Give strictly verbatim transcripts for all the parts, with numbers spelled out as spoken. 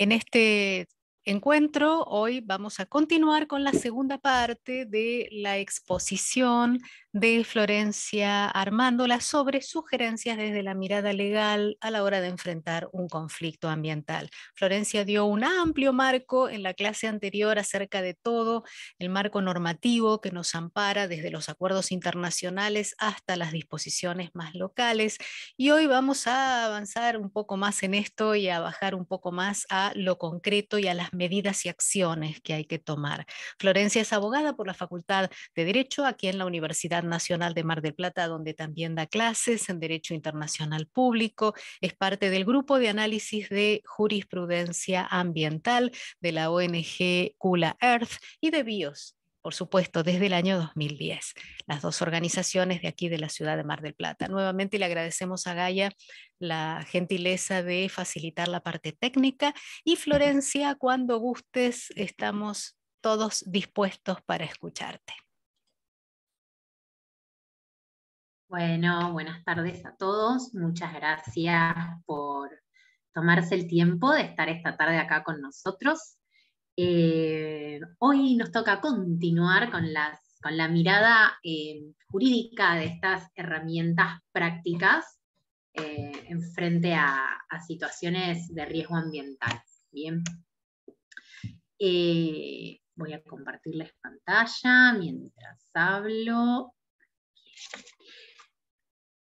En este encuentro hoy vamos a continuar con la segunda parte de la exposición de Florencia Armándola sobre sugerencias desde la mirada legal a la hora de enfrentar un conflicto ambiental. Florencia dio un amplio marco en la clase anterior acerca de todo el marco normativo que nos ampara desde los acuerdos internacionales hasta las disposiciones más locales, y hoy vamos a avanzar un poco más en esto y a bajar un poco más a lo concreto y a las medidas y acciones que hay que tomar. Florencia es abogada por la Facultad de Derecho aquí en la Universidad Nacional de Mar del Plata, donde también da clases en Derecho Internacional Público. Es parte del grupo de análisis de jurisprudencia ambiental de la O N G Kula Earth y de BIOS, por supuesto, desde el año dos mil diez, las dos organizaciones de aquí de la ciudad de Mar del Plata. Nuevamente le agradecemos a Gaia la gentileza de facilitar la parte técnica, y Florencia, cuando gustes, estamos todos dispuestos para escucharte. Bueno, buenas tardes a todos. Muchas gracias por tomarse el tiempo de estar esta tarde acá con nosotros. Eh, hoy nos toca continuar con, las, con la mirada eh, jurídica de estas herramientas prácticas eh, en frente a, a situaciones de riesgo ambiental. Bien. Eh, voy a compartirles pantalla mientras hablo.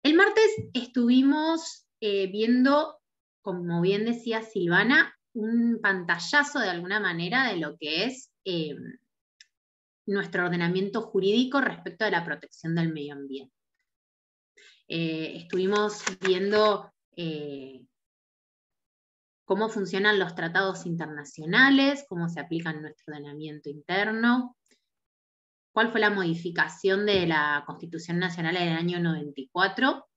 El martes estuvimos eh, viendo, como bien decía Silvana, un pantallazo de alguna manera de lo que es eh, nuestro ordenamiento jurídico respecto de la protección del medio ambiente. Eh, estuvimos viendo eh, cómo funcionan los tratados internacionales, cómo se aplican en nuestro ordenamiento interno, cuál fue la modificación de la Constitución Nacional del año noventa y cuatro,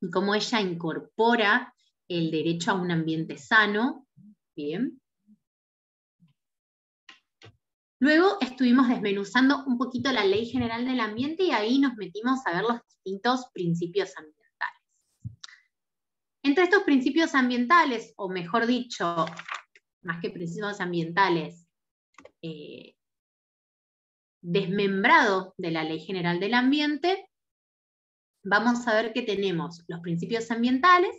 y cómo ella incorpora el derecho a un ambiente sano. Bien. Luego estuvimos desmenuzando un poquito la Ley General del Ambiente y ahí nos metimos a ver los distintos principios ambientales. Entre estos principios ambientales, o mejor dicho, más que principios ambientales, eh, desmembrado de la Ley General del Ambiente, vamos a ver que tenemos los principios ambientales.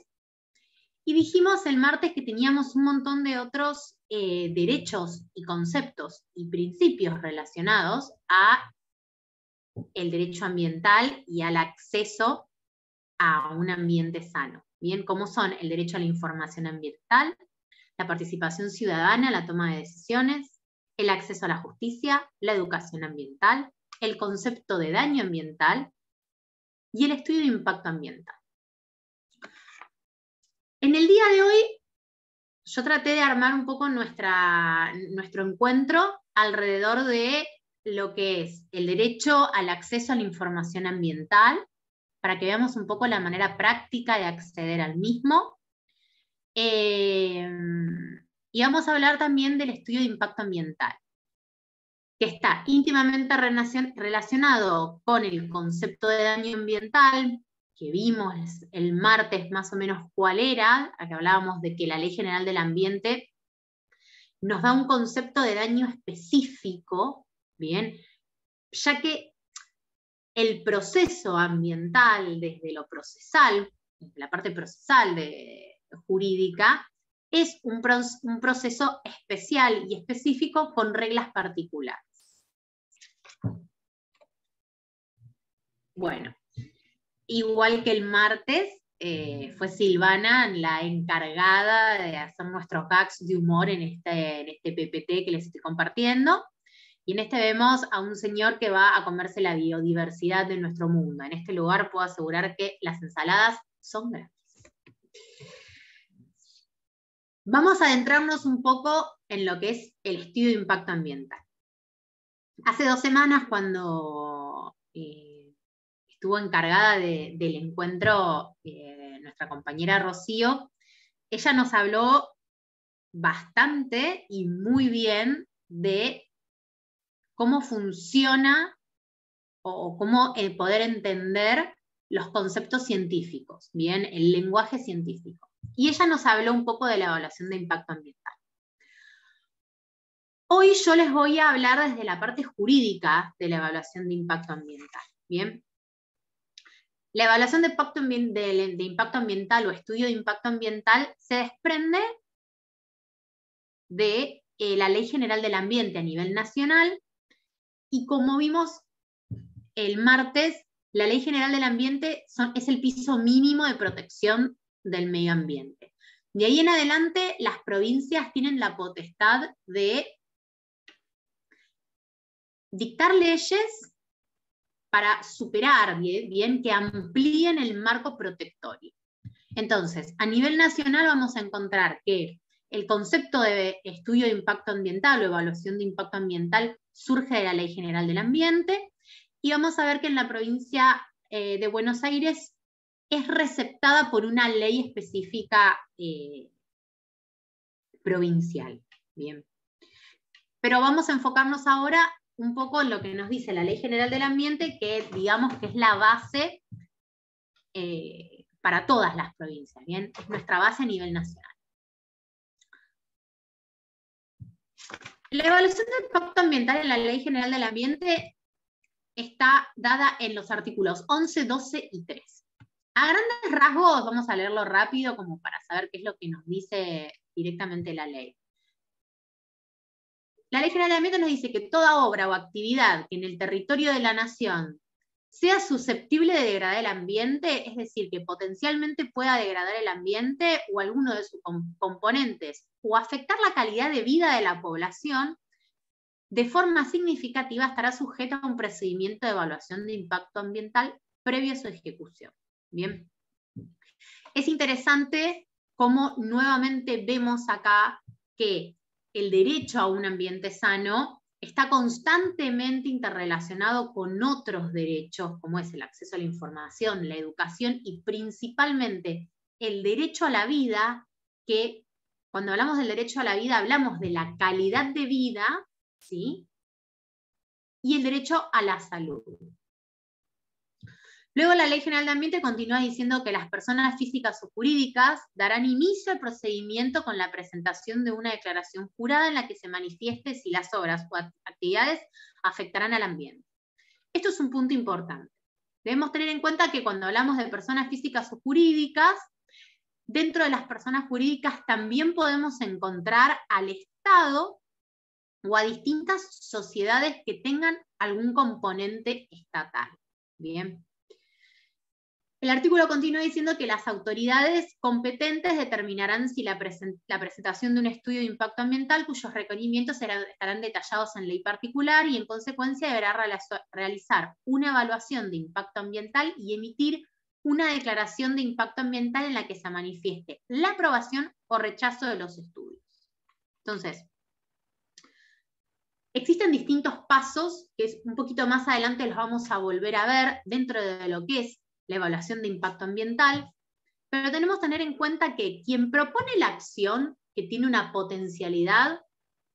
Y dijimos el martes que teníamos un montón de otros eh, derechos y conceptos y principios relacionados a el derecho ambiental y al acceso a un ambiente sano. Bien, como son el derecho a la información ambiental, la participación ciudadana, la toma de decisiones, el acceso a la justicia, la educación ambiental, el concepto de daño ambiental y el estudio de impacto ambiental. En el día de hoy, yo traté de armar un poco nuestra, nuestro encuentro alrededor de lo que es el derecho al acceso a la información ambiental, para que veamos un poco la manera práctica de acceder al mismo. Eh, y vamos a hablar también del estudio de impacto ambiental, que está íntimamente relacionado con el concepto de daño ambiental, que vimos el martes más o menos cuál era, a que hablábamos de que la Ley General del Ambiente nos da un concepto de daño específico, ¿bien? Ya que el proceso ambiental, desde lo procesal, desde la parte procesal de, jurídica, es un, pro, un proceso especial y específico con reglas particulares. Bueno. Igual que el martes, eh, fue Silvana la encargada de hacer nuestros gags de humor en este, en este P P T que les estoy compartiendo. Y en este vemos a un señor que va a comerse la biodiversidad de nuestro mundo. En este lugar puedo asegurar que las ensaladas son gratis. Vamos a adentrarnos un poco en lo que es el estudio de impacto ambiental. Hace dos semanas, cuando... Eh, estuvo encargada de, del encuentro eh, nuestra compañera Rocío, ella nos habló bastante y muy bien de cómo funciona o cómo el poder entender los conceptos científicos, bien, el lenguaje científico. Y ella nos habló un poco de la evaluación de impacto ambiental. Hoy yo les voy a hablar desde la parte jurídica de la evaluación de impacto ambiental. Bien. La evaluación de impacto, de, de impacto ambiental o estudio de impacto ambiental se desprende de eh, la Ley General del Ambiente a nivel nacional, y como vimos el martes, la Ley General del Ambiente son, es el piso mínimo de protección del medio ambiente. De ahí en adelante, las provincias tienen la potestad de dictar leyes para superar, bien, bien, que amplíen el marco protectorio. Entonces, a nivel nacional vamos a encontrar que el concepto de estudio de impacto ambiental o evaluación de impacto ambiental surge de la Ley General del Ambiente, y vamos a ver que en la provincia eh, de Buenos Aires es receptada por una ley específica eh, provincial. Bien. Pero vamos a enfocarnos ahora un poco en lo que nos dice la Ley General del Ambiente, que digamos que es la base eh, para todas las provincias, ¿bien? Es nuestra base a nivel nacional. La evaluación de impacto ambiental en la Ley General del Ambiente está dada en los artículos once, doce y tres. A grandes rasgos, vamos a leerlo rápido como para saber qué es lo que nos dice directamente la ley. La Ley General del Ambiente nos dice que toda obra o actividad que en el territorio de la nación sea susceptible de degradar el ambiente, es decir, que potencialmente pueda degradar el ambiente o alguno de sus componentes, o afectar la calidad de vida de la población, de forma significativa estará sujeta a un procedimiento de evaluación de impacto ambiental previo a su ejecución. Bien. Es interesante cómo nuevamente vemos acá que el derecho a un ambiente sano está constantemente interrelacionado con otros derechos, como es el acceso a la información, la educación y principalmente el derecho a la vida, que cuando hablamos del derecho a la vida hablamos de la calidad de vida, ¿sí? Y el derecho a la salud. Luego la Ley General de Ambiente continúa diciendo que las personas físicas o jurídicas darán inicio al procedimiento con la presentación de una declaración jurada en la que se manifieste si las obras o actividades afectarán al ambiente. Esto es un punto importante. Debemos tener en cuenta que cuando hablamos de personas físicas o jurídicas, dentro de las personas jurídicas también podemos encontrar al Estado o a distintas sociedades que tengan algún componente estatal. Bien. El artículo continúa diciendo que las autoridades competentes determinarán si la, present la presentación de un estudio de impacto ambiental, cuyos requerimientos serán, estarán detallados en ley particular, y en consecuencia deberá realizar una evaluación de impacto ambiental y emitir una declaración de impacto ambiental en la que se manifieste la aprobación o rechazo de los estudios. Entonces, existen distintos pasos, que un poquito más adelante los vamos a volver a ver dentro de lo que es la evaluación de impacto ambiental, pero tenemos que tener en cuenta que quien propone la acción que tiene una potencialidad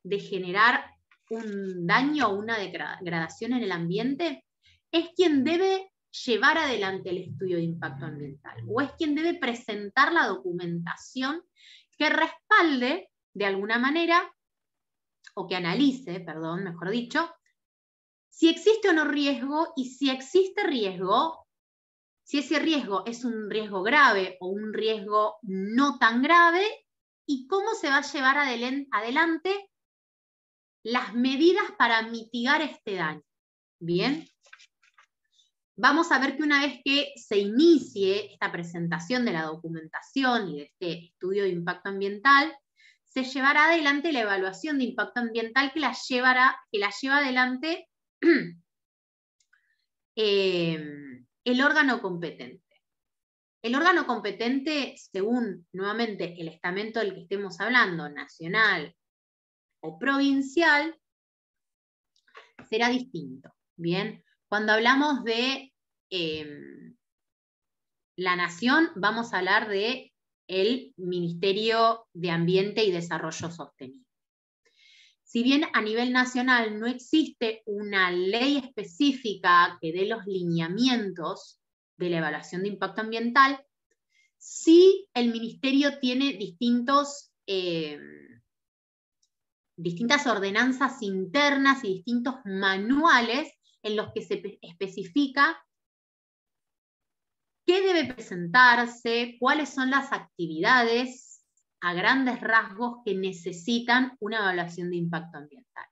de generar un daño o una degradación en el ambiente, es quien debe llevar adelante el estudio de impacto ambiental, o es quien debe presentar la documentación que respalde de alguna manera, o que analice, perdón, mejor dicho, si existe o no riesgo, y si existe riesgo, si ese riesgo es un riesgo grave o un riesgo no tan grave, y cómo se va a llevar adelante las medidas para mitigar este daño. Bien. Vamos a ver que una vez que se inicie esta presentación de la documentación y de este estudio de impacto ambiental, se llevará adelante la evaluación de impacto ambiental que la, llevará, que la lleva adelante eh, el órgano competente. El órgano competente, según nuevamente el estamento del que estemos hablando, nacional o provincial, será distinto. Bien, cuando hablamos de eh, la nación, vamos a hablar de el Ministerio de Ambiente y Desarrollo Sostenible. Si bien a nivel nacional no existe una ley específica que dé los lineamientos de la evaluación de impacto ambiental, sí el Ministerio tiene distintos, eh, distintas ordenanzas internas y distintos manuales en los que se especifica qué debe presentarse, cuáles son las actividades a grandes rasgos que necesitan una evaluación de impacto ambiental.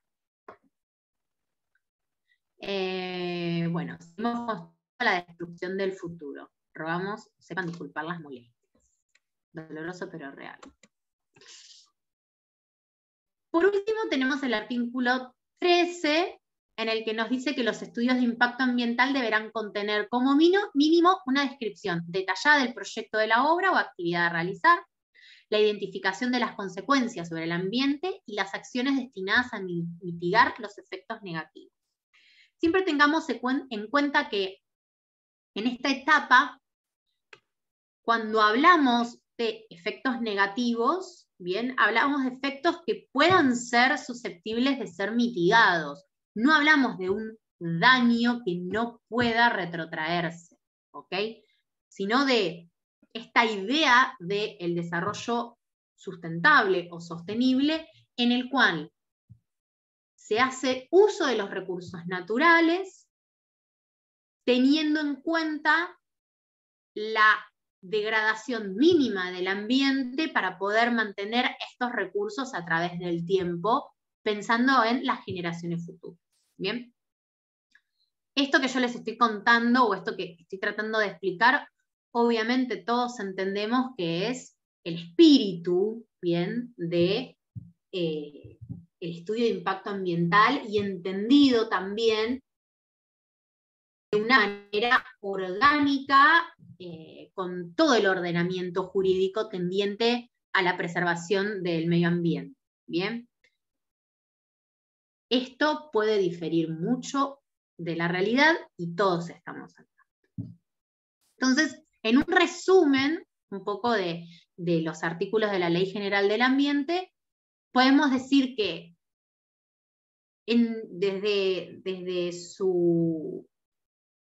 Eh, bueno, hemos construido la destrucción del futuro. Rogamos, sepan disculpar las molestias. Doloroso pero real. Por último, tenemos el artículo trece, en el que nos dice que los estudios de impacto ambiental deberán contener como mínimo una descripción detallada del proyecto de la obra o actividad a realizar, la identificación de las consecuencias sobre el ambiente y las acciones destinadas a mitigar los efectos negativos. Siempre tengamos en cuenta que en esta etapa, cuando hablamos de efectos negativos, bien, hablamos de efectos que puedan ser susceptibles de ser mitigados. No hablamos de un daño que no pueda retrotraerse, ¿ok? Sino de esta idea del desarrollo sustentable o sostenible, en el cual se hace uso de los recursos naturales, teniendo en cuenta la degradación mínima del ambiente para poder mantener estos recursos a través del tiempo, pensando en las generaciones futuras. ¿Bien? Esto que yo les estoy contando, o esto que estoy tratando de explicar, obviamente todos entendemos que es el espíritu, ¿bien?, de, eh, el estudio de impacto ambiental, y entendido también de una manera orgánica, eh, con todo el ordenamiento jurídico tendiente a la preservación del medio ambiente. ¿Bien? Esto puede diferir mucho de la realidad y todos estamos acá. Entonces, en un resumen, un poco de, de los artículos de la Ley General del Ambiente, podemos decir que en, desde, desde su...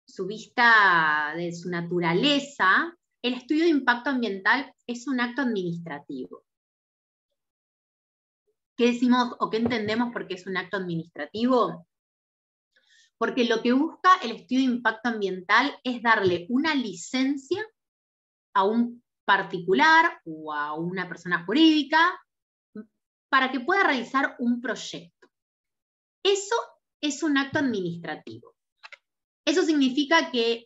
su vista de su naturaleza, el estudio de impacto ambiental es un acto administrativo. ¿Qué decimos o qué entendemos porque es un acto administrativo? Porque lo que busca el estudio de impacto ambiental es darle una licencia a un particular o a una persona jurídica para que pueda realizar un proyecto. Eso es un acto administrativo. Eso significa que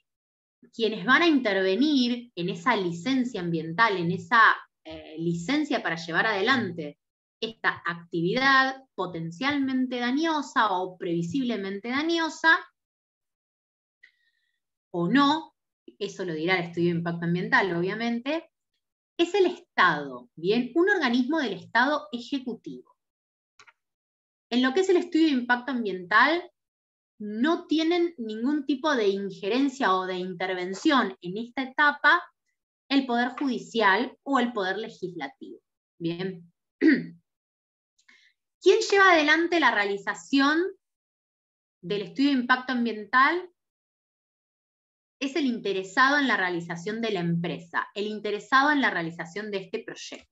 quienes van a intervenir en esa licencia ambiental, en esa eh, licencia para llevar adelante esta actividad potencialmente dañosa o previsiblemente dañosa, o no, eso lo dirá el estudio de impacto ambiental, obviamente, es el Estado, ¿bien? Un organismo del Estado ejecutivo. En lo que es el estudio de impacto ambiental, no tienen ningún tipo de injerencia o de intervención en esta etapa el Poder Judicial o el Poder Legislativo. Bien. ¿Quién lleva adelante la realización del estudio de impacto ambiental? Es el interesado en la realización de la empresa, el interesado en la realización de este proyecto.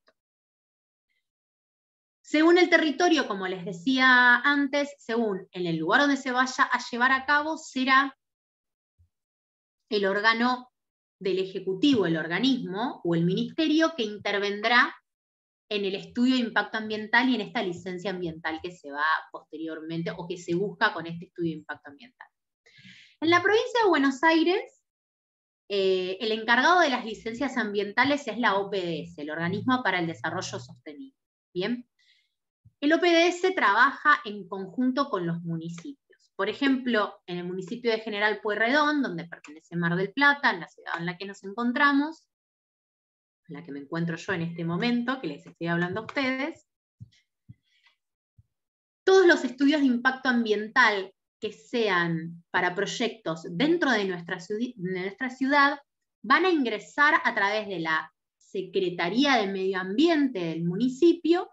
Según el territorio, como les decía antes, según en el lugar donde se vaya a llevar a cabo, será el órgano del Ejecutivo, el organismo o el ministerio que intervendrá en el estudio de impacto ambiental y en esta licencia ambiental que se va posteriormente o que se busca con este estudio de impacto ambiental. En la provincia de Buenos Aires, eh, el encargado de las licencias ambientales es la O P D S, el Organismo para el Desarrollo Sostenible. ¿Bien? El O P D S trabaja en conjunto con los municipios. Por ejemplo, en el municipio de General Pueyrredón, donde pertenece Mar del Plata, en la ciudad en la que nos encontramos, en la que me encuentro yo en este momento, que les estoy hablando a ustedes, todos los estudios de impacto ambiental que sean para proyectos dentro de nuestra, de nuestra ciudad van a ingresar a través de la Secretaría de Medio Ambiente del municipio,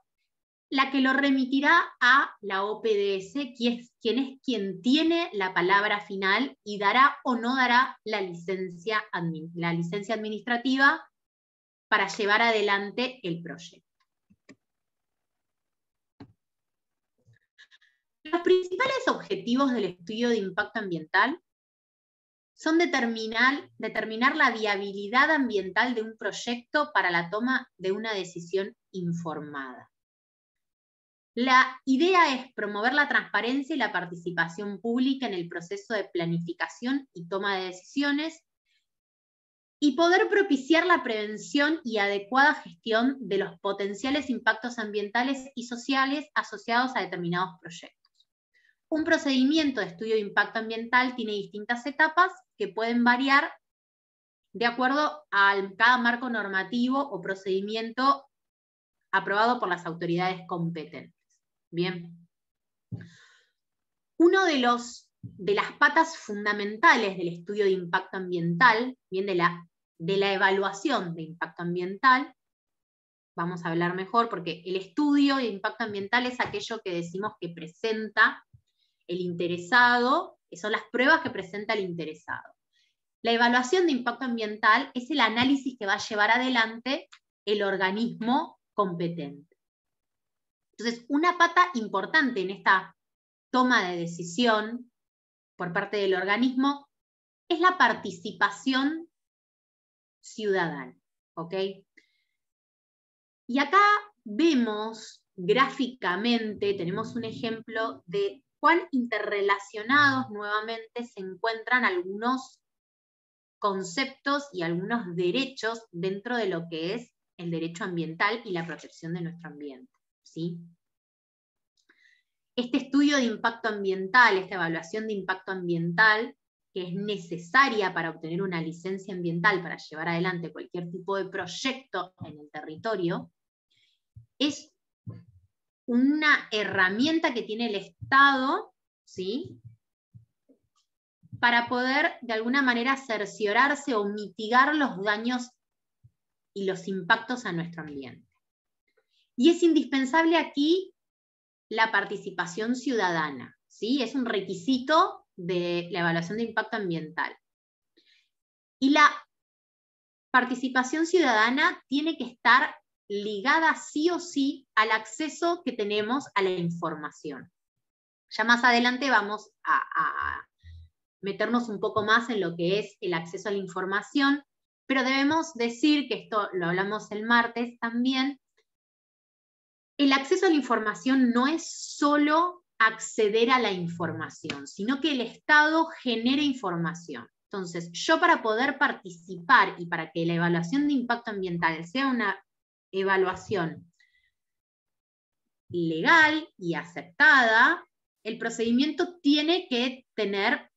la que lo remitirá a la O P D S, quien es, quien es quien tiene la palabra final y dará o no dará la licencia, la licencia administrativa para llevar adelante el proyecto. Los principales objetivos del estudio de impacto ambiental son determinar, determinar la viabilidad ambiental de un proyecto para la toma de una decisión informada. La idea es promover la transparencia y la participación pública en el proceso de planificación y toma de decisiones y poder propiciar la prevención y adecuada gestión de los potenciales impactos ambientales y sociales asociados a determinados proyectos. Un procedimiento de estudio de impacto ambiental tiene distintas etapas que pueden variar de acuerdo a cada marco normativo o procedimiento aprobado por las autoridades competentes. Bien. Uno de, los, de las patas fundamentales del estudio de impacto ambiental, bien de la, de la evaluación de impacto ambiental, vamos a hablar mejor porque el estudio de impacto ambiental es aquello que decimos que presenta el interesado, que son las pruebas que presenta el interesado. La evaluación de impacto ambiental es el análisis que va a llevar adelante el organismo competente. Entonces, una pata importante en esta toma de decisión por parte del organismo es la participación ciudadana, ¿ok? Y acá vemos gráficamente, tenemos un ejemplo de cuán interrelacionados nuevamente se encuentran algunos conceptos y algunos derechos dentro de lo que es el derecho ambiental y la protección de nuestro ambiente, ¿sí? Este estudio de impacto ambiental, esta evaluación de impacto ambiental, que es necesaria para obtener una licencia ambiental para llevar adelante cualquier tipo de proyecto en el territorio, es una herramienta que tiene el Estado, ¿sí?, para poder de alguna manera cerciorarse o mitigar los daños y los impactos a nuestro ambiente. Y es indispensable aquí la participación ciudadana, ¿sí? Es un requisito de la evaluación de impacto ambiental. Y la participación ciudadana tiene que estar ligada sí o sí al acceso que tenemos a la información. Ya más adelante vamos a, a meternos un poco más en lo que es el acceso a la información, pero debemos decir, que esto lo hablamos el martes también, el acceso a la información no es solo acceder a la información, sino que el Estado genera información. Entonces, yo para poder participar y para que la evaluación de impacto ambiental sea una evaluación legal y aceptada, el procedimiento tiene que tener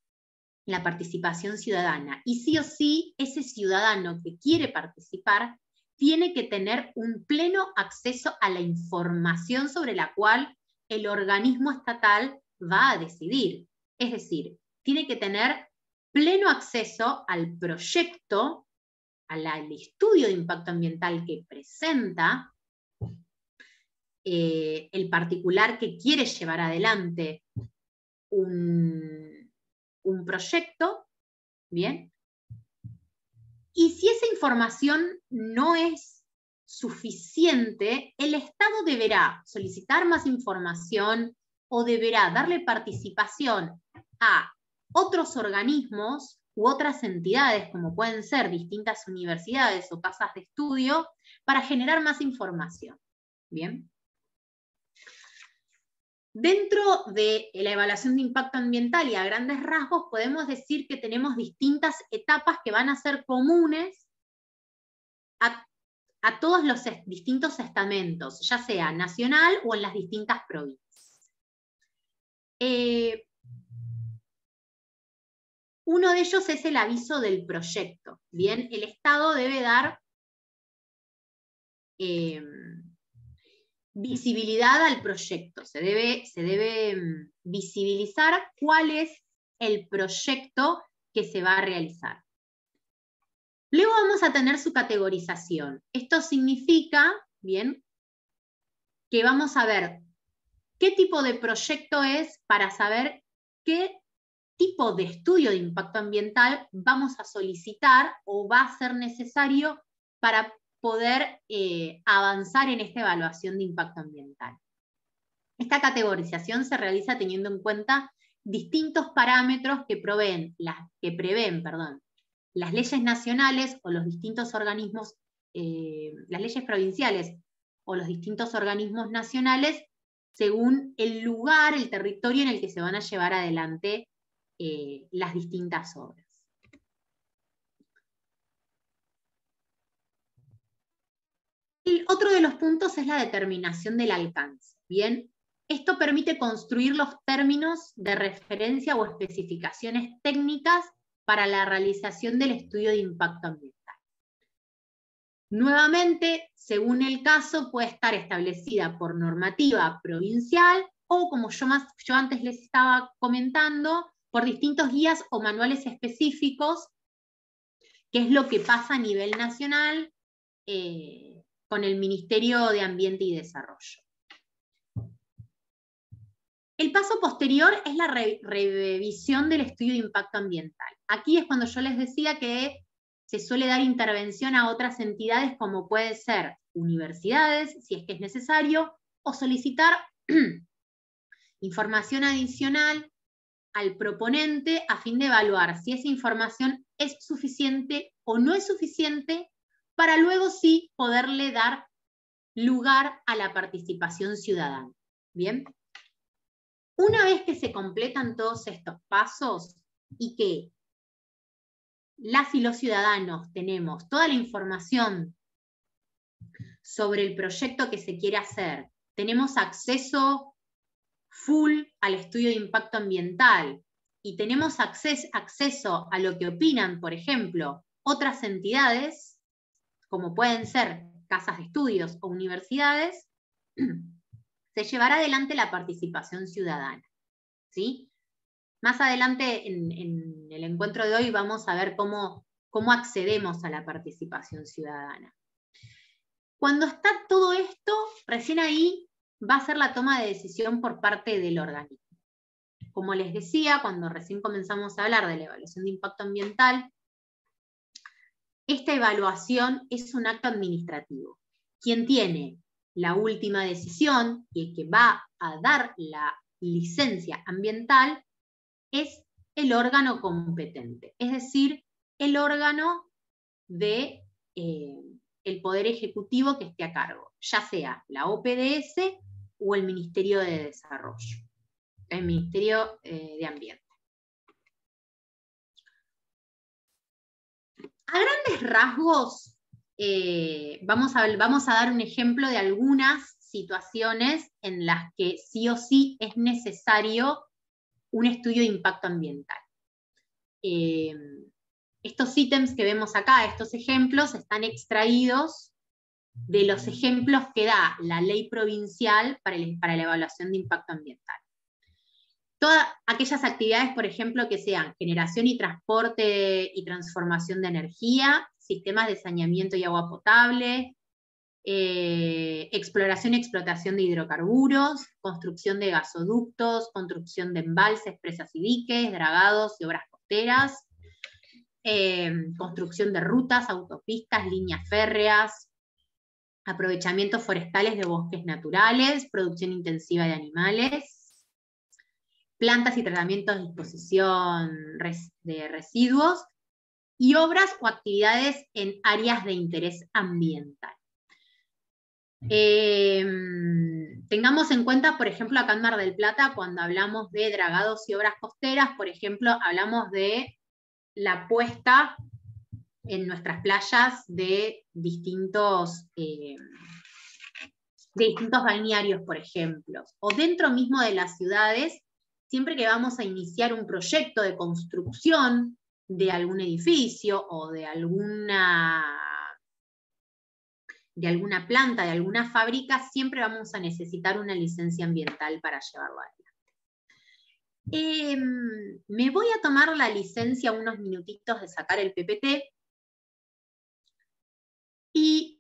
la participación ciudadana. Y sí o sí, ese ciudadano que quiere participar tiene que tener un pleno acceso a la información sobre la cual el organismo estatal va a decidir. Es decir, tiene que tener pleno acceso al proyecto, al, al estudio de impacto ambiental que presenta eh, el particular que quiere llevar adelante un... un proyecto, ¿bien? Y si esa información no es suficiente, el Estado deberá solicitar más información o deberá darle participación a otros organismos u otras entidades, como pueden ser distintas universidades o casas de estudio, para generar más información, ¿bien? Dentro de la evaluación de impacto ambiental y a grandes rasgos podemos decir que tenemos distintas etapas que van a ser comunes a, a todos los est- distintos estamentos, ya sea nacional o en las distintas provincias. Eh, uno de ellos es el aviso del proyecto. Bien, el Estado debe dar... Eh, visibilidad al proyecto, se debe, se debe visibilizar cuál es el proyecto que se va a realizar. Luego vamos a tener su categorización. Esto significa, bien, que vamos a ver qué tipo de proyecto es para saber qué tipo de estudio de impacto ambiental vamos a solicitar o va a ser necesario para poder eh, avanzar en esta evaluación de impacto ambiental. Esta categorización se realiza teniendo en cuenta distintos parámetros que, proveen, las, que prevén perdón, las leyes nacionales o los distintos organismos, eh, las leyes provinciales o los distintos organismos nacionales, según el lugar, el territorio en el que se van a llevar adelante eh, las distintas obras. Y otro de los puntos es la determinación del alcance. Bien, esto permite construir los términos de referencia o especificaciones técnicas para la realización del estudio de impacto ambiental. Nuevamente, según el caso, puede estar establecida por normativa provincial o, como yo, más, yo antes les estaba comentando, por distintos guías o manuales específicos, que es lo que pasa a nivel nacional eh, con el Ministerio de Ambiente y Desarrollo. El paso posterior es la re revisión del estudio de impacto ambiental. Aquí es cuando yo les decía que se suele dar intervención a otras entidades como pueden ser universidades, si es que es necesario, o solicitar información adicional al proponente a fin de evaluar si esa información es suficiente o no es suficiente para luego sí poderle dar lugar a la participación ciudadana. ¿Bien? Una vez que se completan todos estos pasos y que las y los ciudadanos tenemos toda la información sobre el proyecto que se quiere hacer, tenemos acceso full al estudio de impacto ambiental y tenemos acceso a lo que opinan, por ejemplo, otras entidades, como pueden ser casas de estudios o universidades, se llevará adelante la participación ciudadana. ¿Sí? Más adelante, en, en el encuentro de hoy, vamos a ver cómo, cómo accedemos a la participación ciudadana. Cuando está todo esto, recién ahí va a ser la toma de decisión por parte del organismo. Como les decía, cuando recién comenzamos a hablar de la evaluación de impacto ambiental, esta evaluación es un acto administrativo. Quien tiene la última decisión, y el que va a dar la licencia ambiental, es el órgano competente, es decir, el órgano del del Poder Ejecutivo que esté a cargo, ya sea la O P D S o el Ministerio de Desarrollo, el Ministerio eh, de Ambiente. A grandes rasgos, Eh, vamos, a, vamos a dar un ejemplo de algunas situaciones en las que sí o sí es necesario un estudio de impacto ambiental. Eh, estos ítems que vemos acá, estos ejemplos, están extraídos de los ejemplos que da la ley provincial para, el, para la evaluación de impacto ambiental. Todas aquellas actividades, por ejemplo, que sean generación y transporte y transformación de energía, sistemas de saneamiento y agua potable, eh, exploración y explotación de hidrocarburos, construcción de gasoductos, construcción de embalses, presas y diques, dragados y obras costeras, eh, construcción de rutas, autopistas, líneas férreas, aprovechamientos forestales de bosques naturales, producción intensiva de animales, plantas y tratamientos de disposición de residuos, y obras o actividades en áreas de interés ambiental. Eh, tengamos en cuenta, por ejemplo, acá en Mar del Plata, cuando hablamos de dragados y obras costeras, por ejemplo, hablamos de la puesta en nuestras playas de distintos, eh, de distintos balnearios, por ejemplo, o dentro mismo de las ciudades, siempre que vamos a iniciar un proyecto de construcción de algún edificio o de alguna, de alguna planta, de alguna fábrica, siempre vamos a necesitar una licencia ambiental para llevarlo adelante. Eh, me voy a tomar la licencia unos minutitos de sacar el P P T y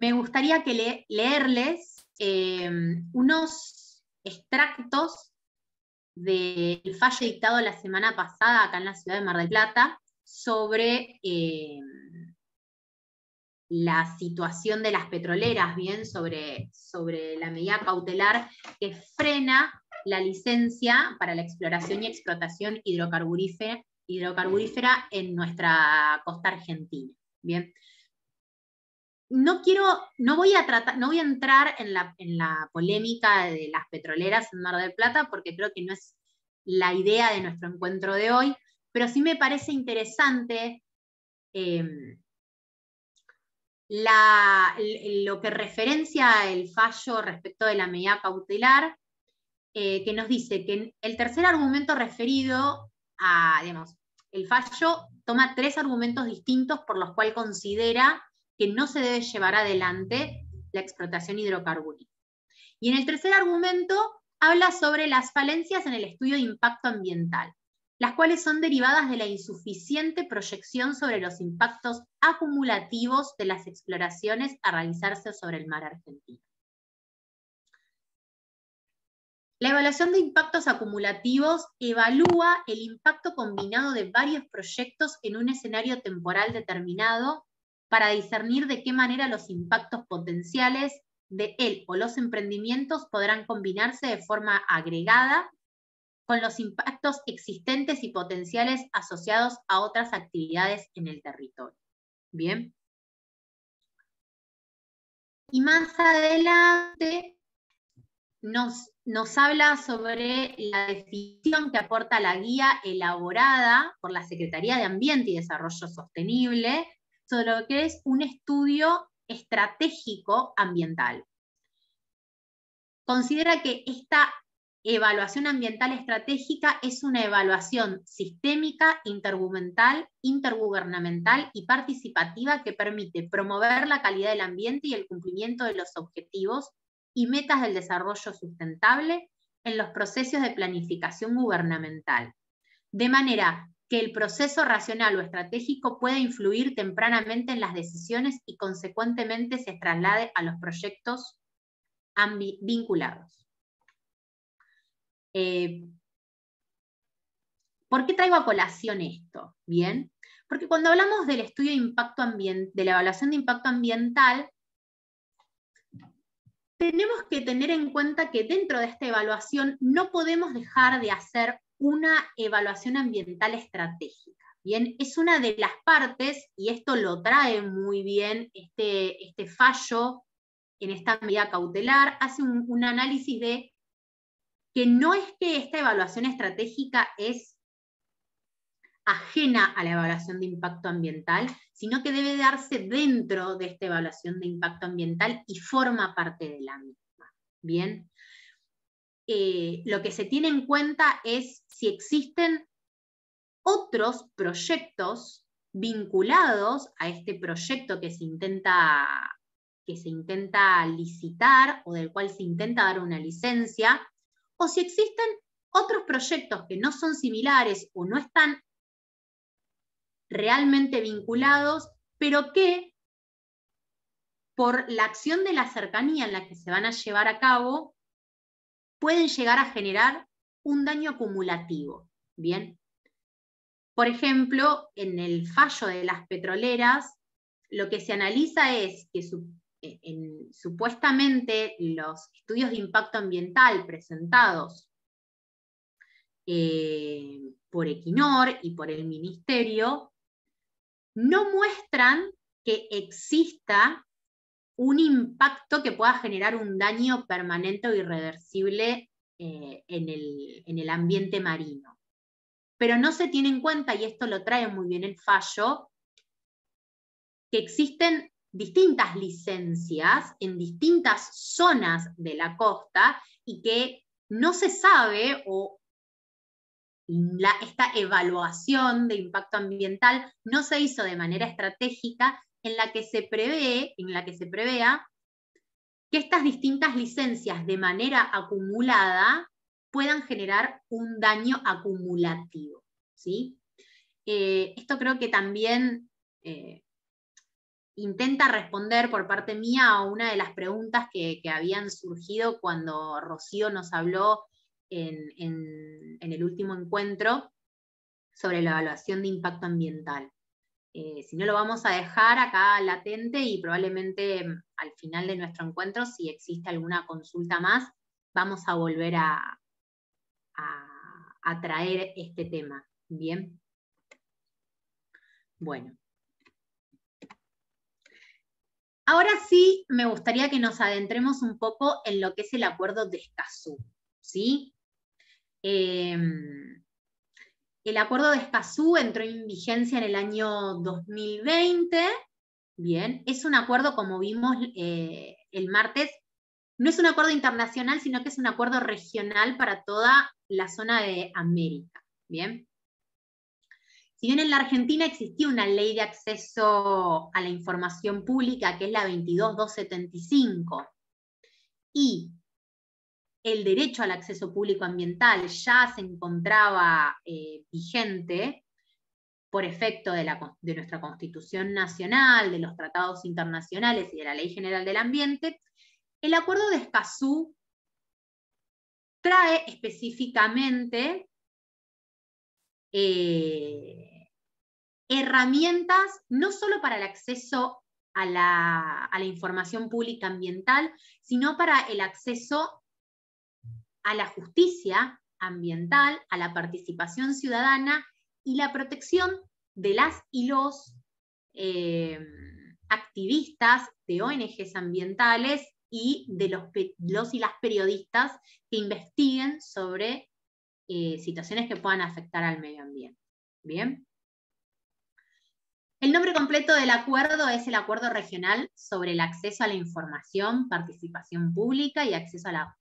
me gustaría que le, leerles eh, unos extractos del fallo dictado la semana pasada acá en la ciudad de Mar del Plata sobre eh, la situación de las petroleras, bien, sobre, sobre la medida cautelar que frena la licencia para la exploración y explotación hidrocarburífera, hidrocarburífera en nuestra costa argentina. Bien. No quiero, no voy a tratar, no voy a entrar en la, en la polémica de las petroleras en Mar del Plata, porque creo que no es la idea de nuestro encuentro de hoy, pero sí me parece interesante eh, la, lo que referencia el fallo respecto de la medida cautelar, eh, que nos dice que el tercer argumento referido a, digamos, el fallo toma tres argumentos distintos por los cuales considera que no se debe llevar adelante la explotación hidrocarburífera. Y en el tercer argumento habla sobre las falencias en el estudio de impacto ambiental, las cuales son derivadas de la insuficiente proyección sobre los impactos acumulativos de las exploraciones a realizarse sobre el mar argentino. La evaluación de impactos acumulativos evalúa el impacto combinado de varios proyectos en un escenario temporal determinado para discernir de qué manera los impactos potenciales de él o los emprendimientos podrán combinarse de forma agregada con los impactos existentes y potenciales asociados a otras actividades en el territorio. Bien. Y más adelante nos, nos habla sobre la definición que aporta la guía elaborada por la Secretaría de Ambiente y Desarrollo Sostenible sobre lo que es un estudio estratégico ambiental. Considera que esta evaluación ambiental estratégica es una evaluación sistémica, intergubernamental, intergubernamental y participativa que permite promover la calidad del ambiente y el cumplimiento de los objetivos y metas del desarrollo sustentable en los procesos de planificación gubernamental, de manera que el proceso racional o estratégico pueda influir tempranamente en las decisiones y consecuentemente se traslade a los proyectos vinculados. Eh, ¿Por qué traigo a colación esto? Bien, porque cuando hablamos del estudio de impacto ambiental, de la evaluación de impacto ambiental, tenemos que tener en cuenta que dentro de esta evaluación no podemos dejar de hacer una evaluación ambiental estratégica. Bien, es una de las partes, y esto lo trae muy bien este, este fallo en esta medida cautelar, hace un, un análisis de que no es que esta evaluación estratégica es ajena a la evaluación de impacto ambiental, sino que debe darse dentro de esta evaluación de impacto ambiental y forma parte de la misma. Bien. Eh, lo que se tiene en cuenta es si existen otros proyectos vinculados a este proyecto que se intenta, que se intenta licitar o del cual se intenta dar una licencia, o si existen otros proyectos que no son similares o no están realmente vinculados, pero que por la acción de la cercanía en la que se van a llevar a cabo pueden llegar a generar un daño acumulativo. Bien. Por ejemplo, en el fallo de las petroleras, lo que se analiza es que su, en, supuestamente los estudios de impacto ambiental presentados eh, por Equinor y por el Ministerio no muestran que exista un impacto que pueda generar un daño permanente o irreversible eh, en, el, en el ambiente marino. Pero no se tiene en cuenta, y esto lo trae muy bien el fallo, que existen distintas licencias en distintas zonas de la costa y que no se sabe, o la, esta evaluación de impacto ambiental no se hizo de manera estratégica, en la que se prevé, en la que se prevea que estas distintas licencias de manera acumulada puedan generar un daño acumulativo. ¿Sí? Eh, esto creo que también eh, intenta responder por parte mía a una de las preguntas que, que habían surgido cuando Rocío nos habló en, en, en el último encuentro sobre la evaluación de impacto ambiental. eh, si no lo vamos a dejar acá latente, y probablemente al final de nuestro encuentro, si existe alguna consulta más, vamos a volver a, a, a traer este tema. Bien. Bueno. Ahora sí me gustaría que nos adentremos un poco en lo que es el acuerdo de Escazú, ¿sí? Eh, el acuerdo de Escazú entró en vigencia en el año dos mil veinte, bien, es un acuerdo, como vimos eh, el martes, no es un acuerdo internacional, sino que es un acuerdo regional para toda la zona de América, bien. Si bien en la Argentina existía una ley de acceso a la información pública, que es la veintidós mil doscientos setenta y cinco, y el derecho al acceso público ambiental ya se encontraba eh, vigente por efecto de, la, de nuestra Constitución Nacional, de los tratados internacionales y de la Ley General del Ambiente, el Acuerdo de Escazú trae específicamente eh, herramientas no solo para el acceso a la, a la información pública ambiental, sino para el acceso a la justicia ambiental, a la participación ciudadana y la protección de las y los eh, activistas de O N Ges ambientales y de los, los y las periodistas que investiguen sobre eh, situaciones que puedan afectar al medio ambiente. ¿Bien? El nombre completo del acuerdo es el Acuerdo Regional sobre el Acceso a la Información, Participación Pública y Acceso a la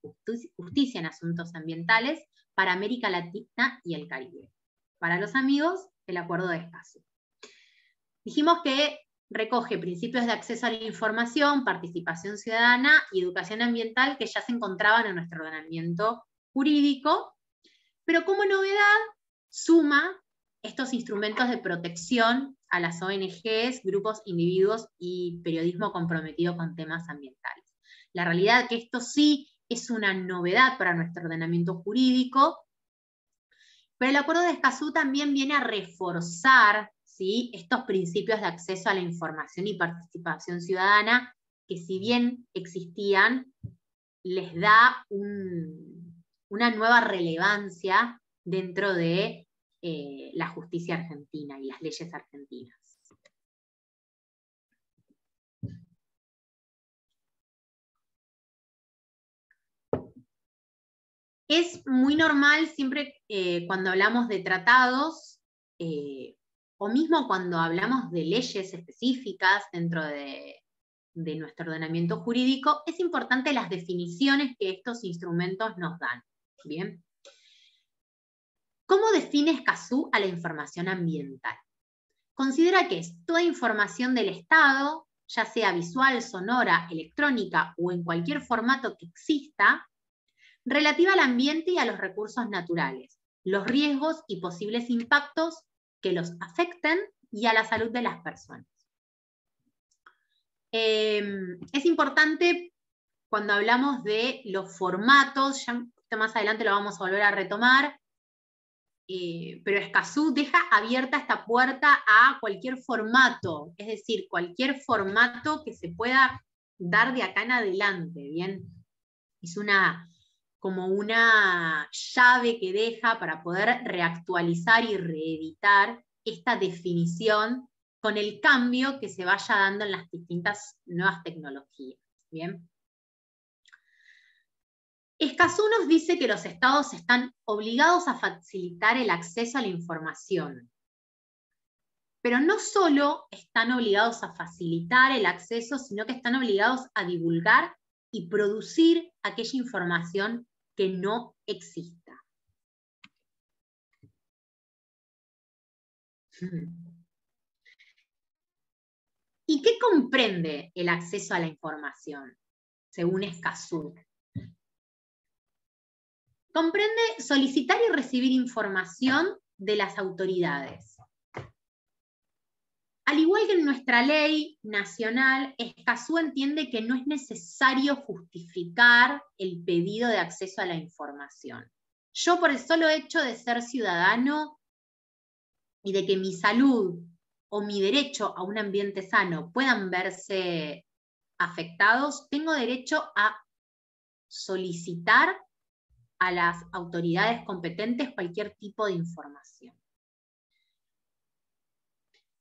Justicia en Asuntos Ambientales para América Latina y el Caribe. Para los amigos, el Acuerdo de Escazú. Dijimos que recoge principios de acceso a la información, participación ciudadana y educación ambiental que ya se encontraban en nuestro ordenamiento jurídico, pero como novedad suma estos instrumentos de protección a las O N Ges, grupos, individuos y periodismo comprometido con temas ambientales. La realidad es que esto sí es una novedad para nuestro ordenamiento jurídico, pero el Acuerdo de Escazú también viene a reforzar, ¿sí?, estos principios de acceso a la información y participación ciudadana, que si bien existían, les da un, una nueva relevancia dentro de Eh, la justicia argentina y las leyes argentinas. Es muy normal siempre eh, cuando hablamos de tratados, eh, o mismo cuando hablamos de leyes específicas dentro de, de nuestro ordenamiento jurídico, es importante las definiciones que estos instrumentos nos dan. ¿Bien? ¿Cómo define Escazú a la información ambiental? Considera que es toda información del Estado, ya sea visual, sonora, electrónica o en cualquier formato que exista, relativa al ambiente y a los recursos naturales, los riesgos y posibles impactos que los afecten y a la salud de las personas. Eh, es importante cuando hablamos de los formatos, ya más adelante lo vamos a volver a retomar, Eh, pero Escazú deja abierta esta puerta a cualquier formato, es decir, cualquier formato que se pueda dar de acá en adelante, ¿bien? Es una, como una llave que deja para poder reactualizar y reeditar esta definición con el cambio que se vaya dando en las distintas nuevas tecnologías, ¿bien? Escazú nos dice que los estados están obligados a facilitar el acceso a la información, pero no solo están obligados a facilitar el acceso, sino que están obligados a divulgar y producir aquella información que no exista. ¿Y qué comprende el acceso a la información, según Escazú? Comprende solicitar y recibir información de las autoridades. Al igual que en nuestra ley nacional, Escazú entiende que no es necesario justificar el pedido de acceso a la información. Yo, por el solo hecho de ser ciudadano y de que mi salud o mi derecho a un ambiente sano puedan verse afectados, tengo derecho a solicitar a las autoridades competentes cualquier tipo de información.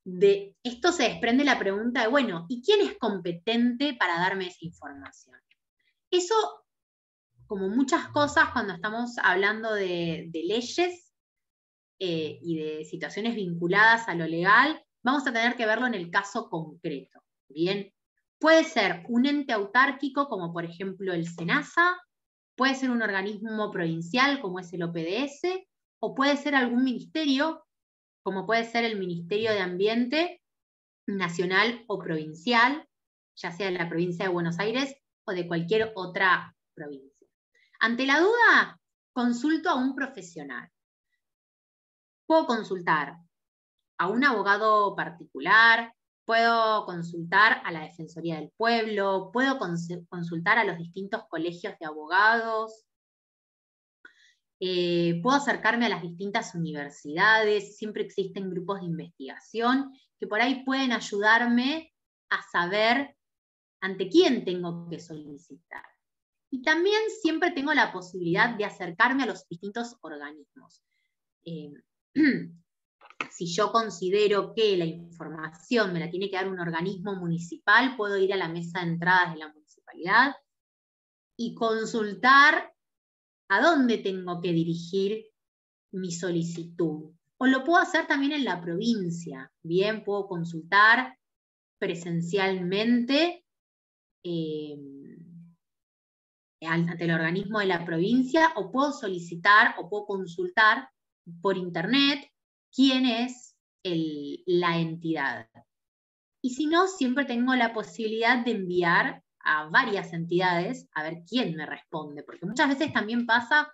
De esto se desprende la pregunta de, bueno, ¿y quién es competente para darme esa información? Eso, como muchas cosas cuando estamos hablando de, de leyes eh, y de situaciones vinculadas a lo legal, vamos a tener que verlo en el caso concreto. Bien, puede ser un ente autárquico como por ejemplo el SENASA, puede ser un organismo provincial como es el O P D S, o puede ser algún ministerio como puede ser el Ministerio de Ambiente nacional o provincial, ya sea de la provincia de Buenos Aires o de cualquier otra provincia. Ante la duda, consulto a un profesional. Puedo consultar a un abogado particular, puedo consultar a la Defensoría del Pueblo, puedo consultar a los distintos colegios de abogados, Eh, puedo acercarme a las distintas universidades, siempre existen grupos de investigación que por ahí pueden ayudarme a saber ante quién tengo que solicitar. Y también siempre tengo la posibilidad de acercarme a los distintos organismos. Eh, si yo considero que la información me la tiene que dar un organismo municipal, puedo ir a la mesa de entradas de la municipalidad y consultar a dónde tengo que dirigir mi solicitud. O lo puedo hacer también en la provincia. Bien, puedo consultar presencialmente eh, ante el organismo de la provincia, o puedo solicitar o puedo consultar por internet quién es el, la entidad. Y si no, siempre tengo la posibilidad de enviar a varias entidades, a ver quién me responde, porque muchas veces también pasa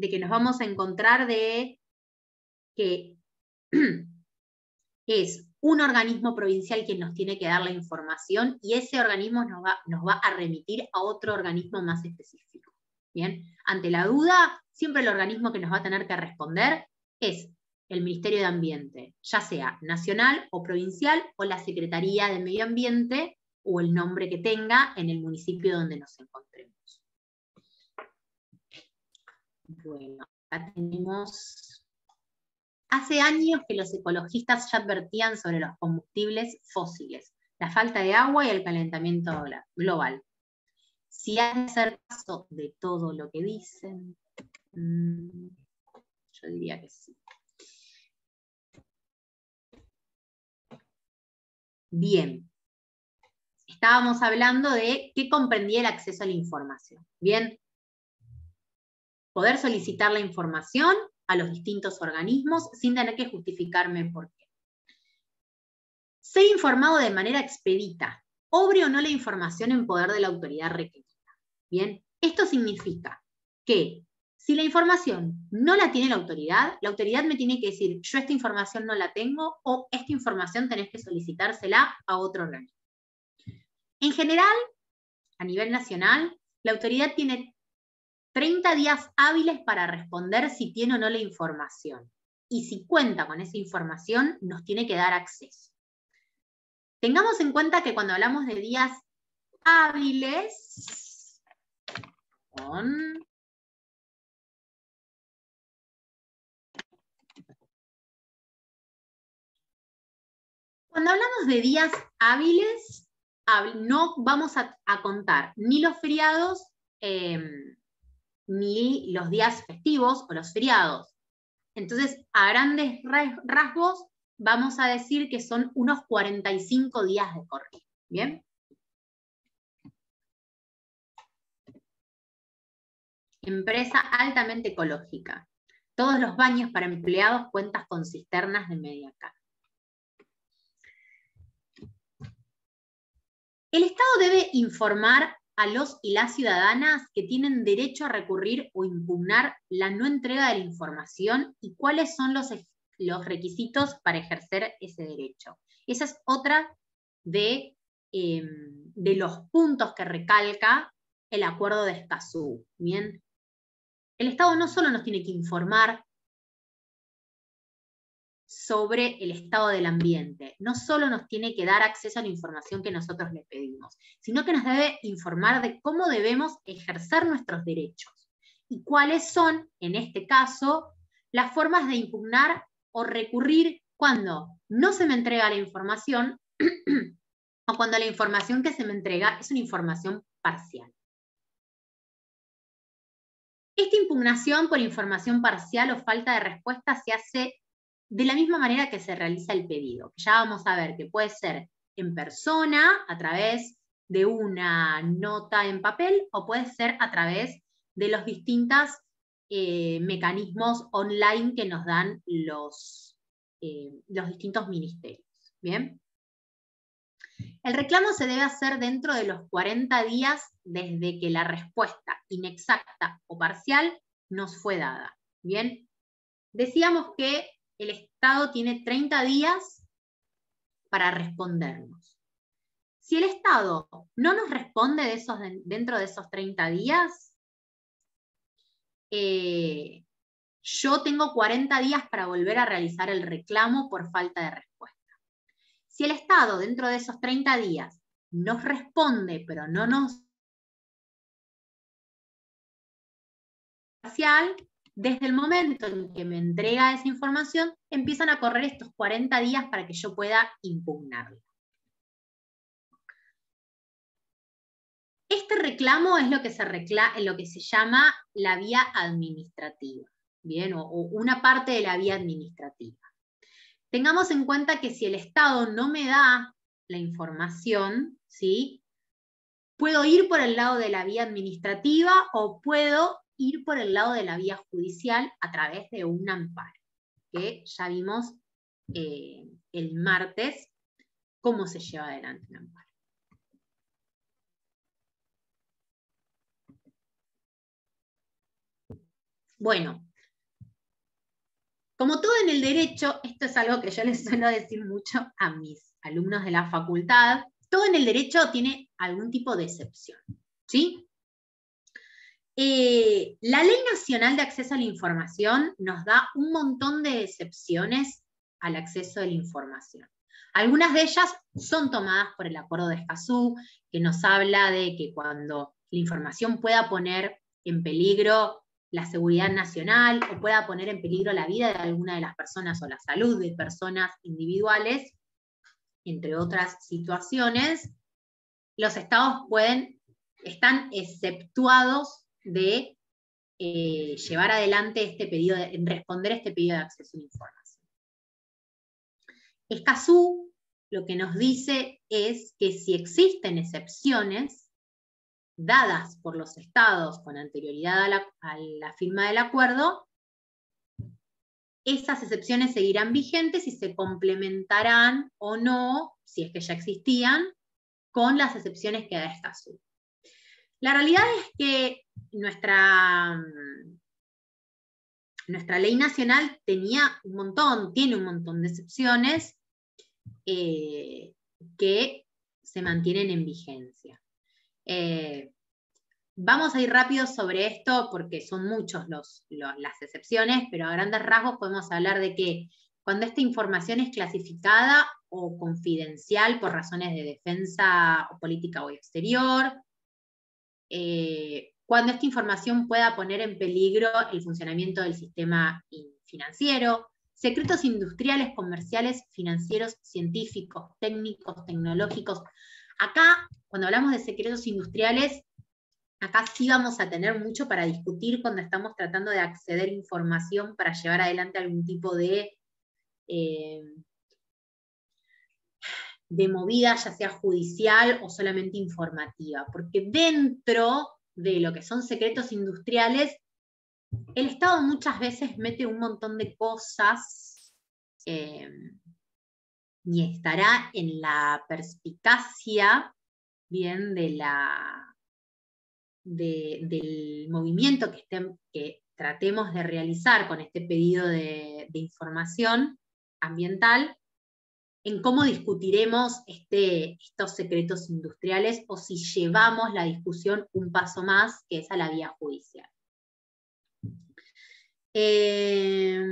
de que nos vamos a encontrar de que es un organismo provincial quien nos tiene que dar la información y ese organismo nos va, nos va a remitir a otro organismo más específico. Bien, ante la duda, siempre el organismo que nos va a tener que responder es el Ministerio de Ambiente, ya sea nacional o provincial, o la Secretaría de Medio Ambiente, o el nombre que tenga en el municipio donde nos encontremos. Bueno, acá tenemos... Hace años que los ecologistas ya advertían sobre los combustibles fósiles, la falta de agua y el calentamiento global. Si hay que hacer caso de todo lo que dicen, yo diría que sí. Bien. Estábamos hablando de qué comprendía el acceso a la información. Bien, poder solicitar la información a los distintos organismos sin tener que justificarme por qué. Ser informado de manera expedita, obre o no la información en poder de la autoridad requerida. Bien, esto significa que si la información no la tiene la autoridad, la autoridad me tiene que decir, yo esta información no la tengo, o esta información tenés que solicitársela a otro organismo. En general, a nivel nacional, la autoridad tiene treinta días hábiles para responder si tiene o no la información. Y si cuenta con esa información, nos tiene que dar acceso. Tengamos en cuenta que cuando hablamos de días hábiles, son... Cuando hablamos de días hábiles, no vamos a, a contar ni los feriados, eh, ni los días festivos o los feriados. Entonces, a grandes rasgos, vamos a decir que son unos cuarenta y cinco días de corrido. ¿Bien? Empresa altamente ecológica. Todos los baños para empleados cuentan con cisternas de media carga. El Estado debe informar a los y las ciudadanas que tienen derecho a recurrir o impugnar la no entrega de la información y cuáles son los, los requisitos para ejercer ese derecho. Esa es otra de, eh, de los puntos que recalca el Acuerdo de Escazú. Bien. El Estado no solo nos tiene que informar sobre el estado del ambiente. No solo nos tiene que dar acceso a la información que nosotros le pedimos, sino que nos debe informar de cómo debemos ejercer nuestros derechos y cuáles son, en este caso, las formas de impugnar o recurrir cuando no se me entrega la información o cuando la información que se me entrega es una información parcial. Esta impugnación por información parcial o falta de respuesta se hace de la misma manera que se realiza el pedido. Ya vamos a ver que puede ser en persona, a través de una nota en papel, o puede ser a través de los distintos eh, mecanismos online que nos dan los, eh, los distintos ministerios. ¿Bien? El reclamo se debe hacer dentro de los cuarenta días desde que la respuesta inexacta o parcial nos fue dada. ¿Bien? Decíamos que el Estado tiene treinta días para respondernos. Si el Estado no nos responde de esos, dentro de esos treinta días, eh, yo tengo cuarenta días para volver a realizar el reclamo por falta de respuesta. Si el Estado dentro de esos treinta días nos responde, pero no nos... parcial, desde el momento en que me entrega esa información, empiezan a correr estos cuarenta días para que yo pueda impugnarla. Este reclamo es lo que se, recla- lo que se llama la vía administrativa, ¿bien? O, o una parte de la vía administrativa. Tengamos en cuenta que si el Estado no me da la información, ¿sí? Puedo ir por el lado de la vía administrativa o puedo ir por el lado de la vía judicial a través de un amparo, que ya vimos eh, el martes cómo se lleva adelante un amparo. Bueno. Como todo en el derecho, esto es algo que yo les suelo decir mucho a mis alumnos de la facultad, todo en el derecho tiene algún tipo de excepción, ¿sí? Eh, la Ley Nacional de Acceso a la Información nos da un montón de excepciones al acceso a la información. Algunas de ellas son tomadas por el Acuerdo de Escazú, que nos habla de que cuando la información pueda poner en peligro la seguridad nacional, o pueda poner en peligro la vida de alguna de las personas o la salud de personas individuales, entre otras situaciones, los estados pueden, están exceptuados de eh, llevar adelante este pedido, de, responder este pedido de acceso a la información. Escazú lo que nos dice es que si existen excepciones dadas por los estados con anterioridad a la, a la firma del acuerdo, esas excepciones seguirán vigentes y se complementarán o no, si es que ya existían, con las excepciones que da Escazú. La realidad es que nuestra, nuestra ley nacional tenía un montón, tiene un montón de excepciones eh, que se mantienen en vigencia. Eh, vamos a ir rápido sobre esto porque son muchos los, los, las excepciones, pero a grandes rasgos podemos hablar de que cuando esta información es clasificada o confidencial por razones de defensa o política o exterior, eh, cuando esta información pueda poner en peligro el funcionamiento del sistema financiero, secretos industriales, comerciales, financieros, científicos, técnicos, tecnológicos. Acá, cuando hablamos de secretos industriales, acá sí vamos a tener mucho para discutir cuando estamos tratando de acceder a información para llevar adelante algún tipo de, eh, de movida, ya sea judicial o solamente informativa. Porque dentro de lo que son secretos industriales, el Estado muchas veces mete un montón de cosas eh, ni estará en la perspicacia, bien, de la, de, del movimiento que, estén, que tratemos de realizar con este pedido de, de información ambiental, en cómo discutiremos este, estos secretos industriales o si llevamos la discusión un paso más, que es a la vía judicial. Eh...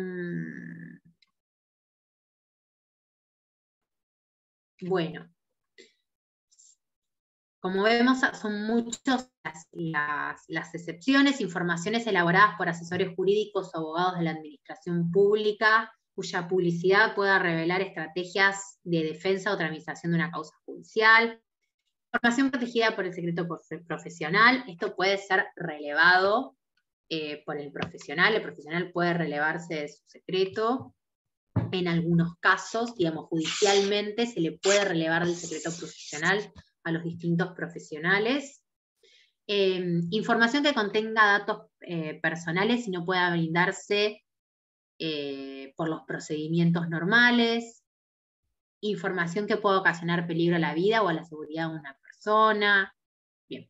Bueno, como vemos, son muchas las, las excepciones, informaciones elaboradas por asesores jurídicos o abogados de la administración pública, cuya publicidad pueda revelar estrategias de defensa o tramitación de una causa judicial. Información protegida por el secreto profesional, esto puede ser relevado eh, por el profesional, el profesional puede relevarse de su secreto. En algunos casos, digamos, judicialmente se le puede relevar del secreto profesional a los distintos profesionales. Eh, información que contenga datos eh, personales y no pueda brindarse eh, por los procedimientos normales. Información que pueda ocasionar peligro a la vida o a la seguridad de una persona. Bien.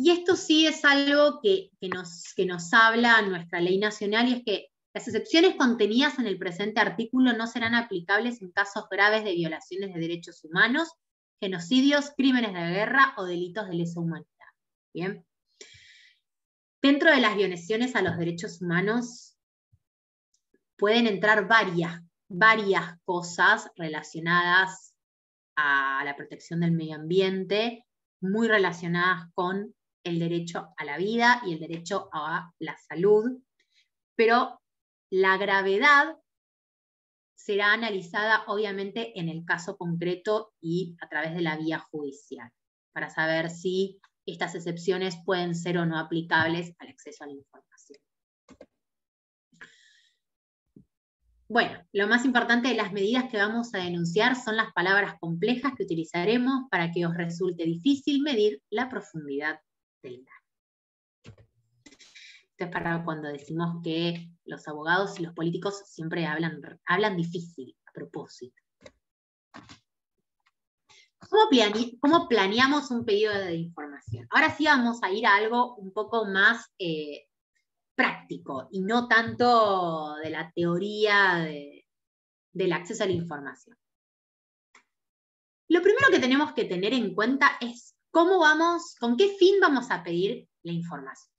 Y esto sí es algo que, que, nos, que nos habla nuestra ley nacional, y es que las excepciones contenidas en el presente artículo no serán aplicables en casos graves de violaciones de derechos humanos, genocidios, crímenes de guerra o delitos de lesa humanidad. Bien. Dentro de las violaciones a los derechos humanos pueden entrar varias, varias cosas relacionadas a la protección del medio ambiente, muy relacionadas con el derecho a la vida y el derecho a la salud, pero la gravedad será analizada obviamente en el caso concreto y a través de la vía judicial, para saber si estas excepciones pueden ser o no aplicables al acceso a la información. Bueno, lo más importante de las medidas que vamos a denunciar son las palabras complejas que utilizaremos para que os resulte difícil medir la profundidad del daño. Esto es para cuando decimos que los abogados y los políticos siempre hablan, hablan difícil, a propósito. ¿Cómo, plane, ¿Cómo planeamos un pedido de información? Ahora sí vamos a ir a algo un poco más eh, práctico, y no tanto de la teoría de, del acceso a la información. Lo primero que tenemos que tener en cuenta es cómo vamos, con qué fin vamos a pedir la información.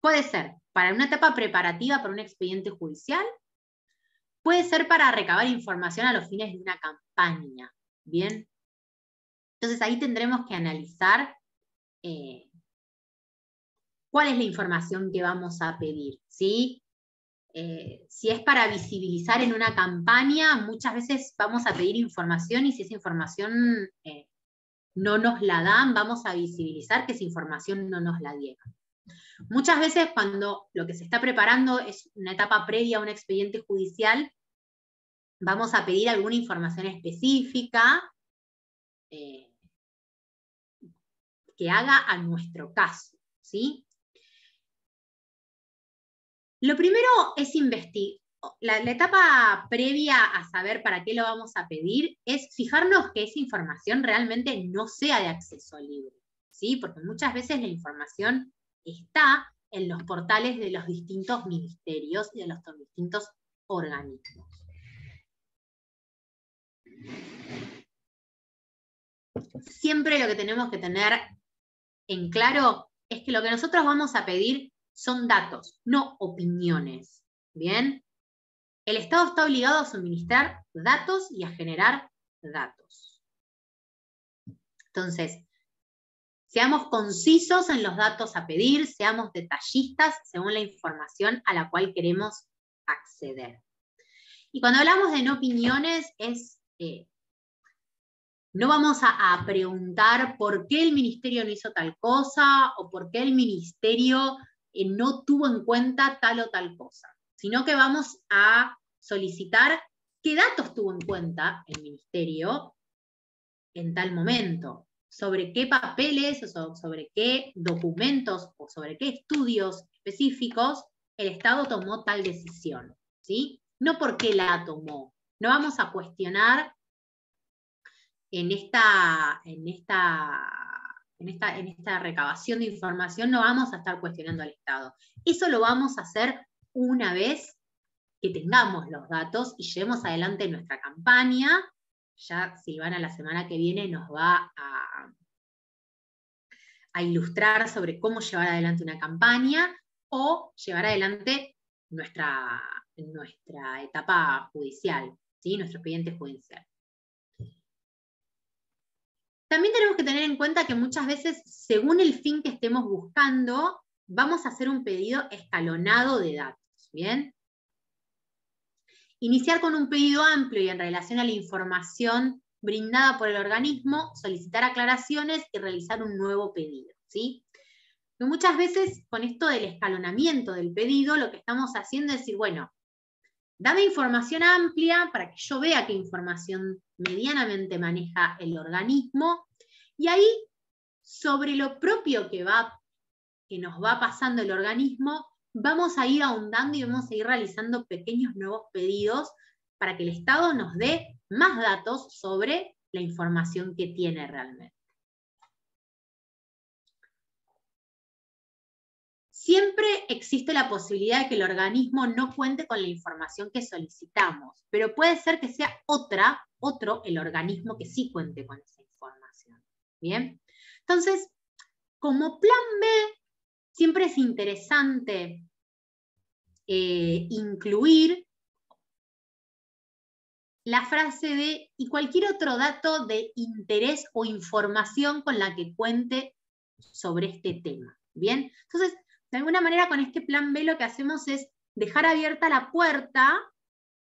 Puede ser para una etapa preparativa para un expediente judicial, puede ser para recabar información a los fines de una campaña. Bien. Entonces ahí tendremos que analizar eh, cuál es la información que vamos a pedir. ¿Sí? Eh, si es para visibilizar en una campaña, muchas veces vamos a pedir información, y si esa información eh, no nos la dan, vamos a visibilizar que esa información no nos la dieron. Muchas veces cuando lo que se está preparando es una etapa previa a un expediente judicial, vamos a pedir alguna información específica eh, que haga a nuestro caso, ¿sí? Lo primero es investigar. La, la etapa previa a saber para qué lo vamos a pedir es fijarnos que esa información realmente no sea de acceso libre, ¿sí? Porque muchas veces la información está en los portales de los distintos ministerios y de los distintos organismos. Siempre lo que tenemos que tener en claro es que lo que nosotros vamos a pedir son datos, no opiniones. ¿Bien? El Estado está obligado a suministrar datos y a generar datos. Entonces, seamos concisos en los datos a pedir, seamos detallistas según la información a la cual queremos acceder. Y cuando hablamos de no opiniones, es, eh, no vamos a, a preguntar por qué el ministerio no hizo tal cosa, o por qué el ministerio eh, no tuvo en cuenta tal o tal cosa, sino que vamos a solicitar qué datos tuvo en cuenta el ministerio en tal momento, sobre qué papeles, o sobre qué documentos, o sobre qué estudios específicos el Estado tomó tal decisión, ¿sí? No por qué la tomó. No vamos a cuestionar en esta, en esta, en esta, en esta recabación de información, no vamos a estar cuestionando al Estado. Eso lo vamos a hacer una vez que tengamos los datos y llevemos adelante nuestra campaña. Ya Silvana la semana que viene nos va a, a ilustrar sobre cómo llevar adelante una campaña o llevar adelante nuestra, nuestra etapa judicial, ¿sí? Nuestro expediente judicial. También tenemos que tener en cuenta que muchas veces, según el fin que estemos buscando, vamos a hacer un pedido escalonado de datos, ¿bien? Iniciar con un pedido amplio y en relación a la información brindada por el organismo, solicitar aclaraciones y realizar un nuevo pedido, ¿sí? Y muchas veces, con esto del escalonamiento del pedido, lo que estamos haciendo es decir, bueno, dame información amplia para que yo vea qué información medianamente maneja el organismo, y ahí, sobre lo propio que, va, que nos va pasando el organismo, vamos a ir ahondando y vamos a ir realizando pequeños nuevos pedidos para que el Estado nos dé más datos sobre la información que tiene realmente. Siempre existe la posibilidad de que el organismo no cuente con la información que solicitamos, pero puede ser que sea otra, otro el organismo que sí cuente con esa información. ¿Bien? Entonces, como plan B, siempre es interesante eh, incluir la frase de y cualquier otro dato de interés o información con la que cuente sobre este tema. ¿Bien? Entonces, de alguna manera, con este plan B lo que hacemos es dejar abierta la puerta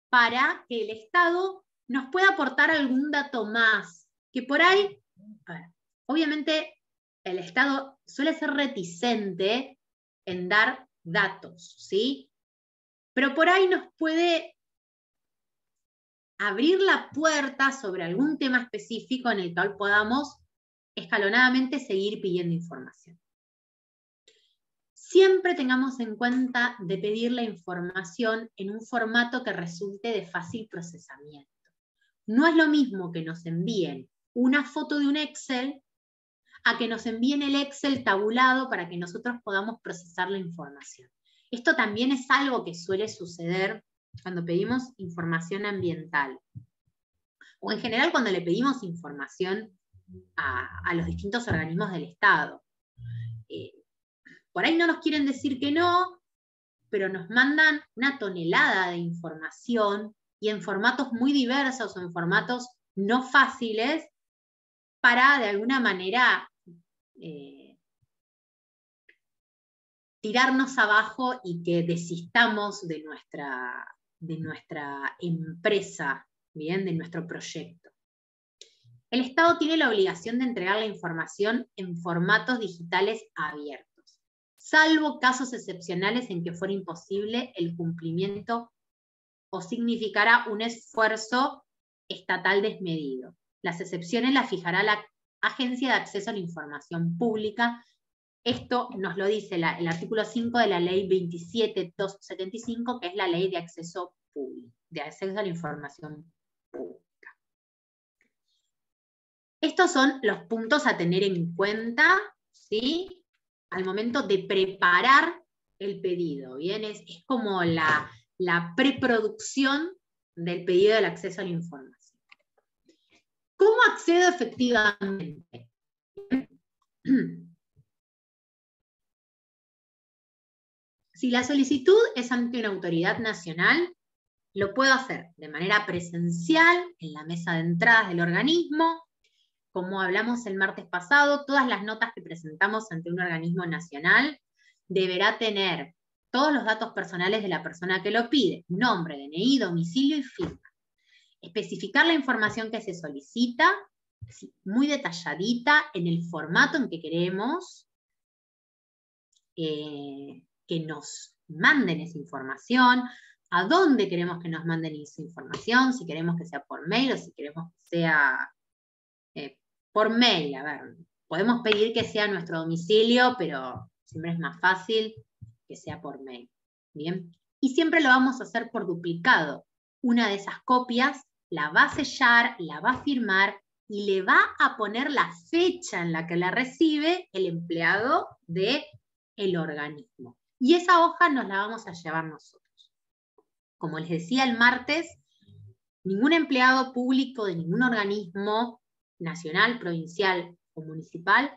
para que el Estado nos pueda aportar algún dato más. Que por ahí, obviamente, el Estado suele ser reticente en dar datos, ¿sí? Pero por ahí nos puede abrir la puerta sobre algún tema específico en el cual podamos escalonadamente seguir pidiendo información. Siempre tengamos en cuenta de pedir la información en un formato que resulte de fácil procesamiento. No es lo mismo que nos envíen una foto de un Excel a que nos envíen el Excel tabulado para que nosotros podamos procesar la información. Esto también es algo que suele suceder cuando pedimos información ambiental. O en general cuando le pedimos información a, a los distintos organismos del Estado. Eh, Por ahí no nos quieren decir que no, pero nos mandan una tonelada de información y en formatos muy diversos o en formatos no fáciles para, de alguna manera, eh, tirarnos abajo y que desistamos de nuestra, de nuestra empresa, ¿bien? De nuestro proyecto. El Estado tiene la obligación de entregar la información en formatos digitales abiertos, salvo casos excepcionales en que fuera imposible el cumplimiento o significará un esfuerzo estatal desmedido. Las excepciones las fijará la Agencia de Acceso a la Información Pública. Esto nos lo dice la, el artículo cinco de la Ley veintisiete mil doscientos setenta y cinco, que es la Ley de Acceso Público, de Acceso a la Información Pública. Estos son los puntos a tener en cuenta, ¿sí?, al momento de preparar el pedido, ¿bien? Es, es como la, la preproducción del pedido del acceso a la información. ¿Cómo accedo efectivamente? Si la solicitud es ante una autoridad nacional, lo puedo hacer de manera presencial, en la mesa de entradas del organismo. Como hablamos el martes pasado, todas las notas que presentamos ante un organismo nacional deberá tener todos los datos personales de la persona que lo pide, nombre, D N I, domicilio y firma. Especificar la información que se solicita, muy detalladita, en el formato en que queremos eh, que nos manden esa información, a dónde queremos que nos manden esa información, si queremos que sea por mail o si queremos que sea... Eh, por mail, a ver, podemos pedir que sea nuestro domicilio, pero siempre es más fácil que sea por mail, ¿bien? Y siempre lo vamos a hacer por duplicado. Una de esas copias la va a sellar, la va a firmar y le va a poner la fecha en la que la recibe el empleado del organismo. Y esa hoja nos la vamos a llevar nosotros. Como les decía el martes, ningún empleado público de ningún organismo nacional, provincial o municipal,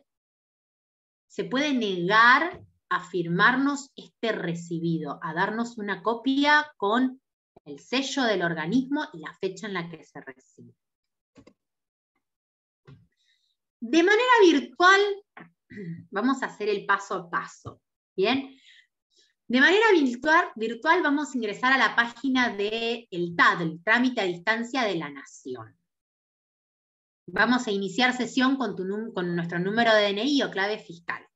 se puede negar a firmarnos este recibido, a darnos una copia con el sello del organismo y la fecha en la que se recibe. De manera virtual, vamos a hacer el paso a paso, ¿bien? De manera virtual, virtual vamos a ingresar a la página del T A D, el Trámite a Distancia de la Nación. Vamos a iniciar sesión con, tu, con nuestro número de D N I o clave fiscal.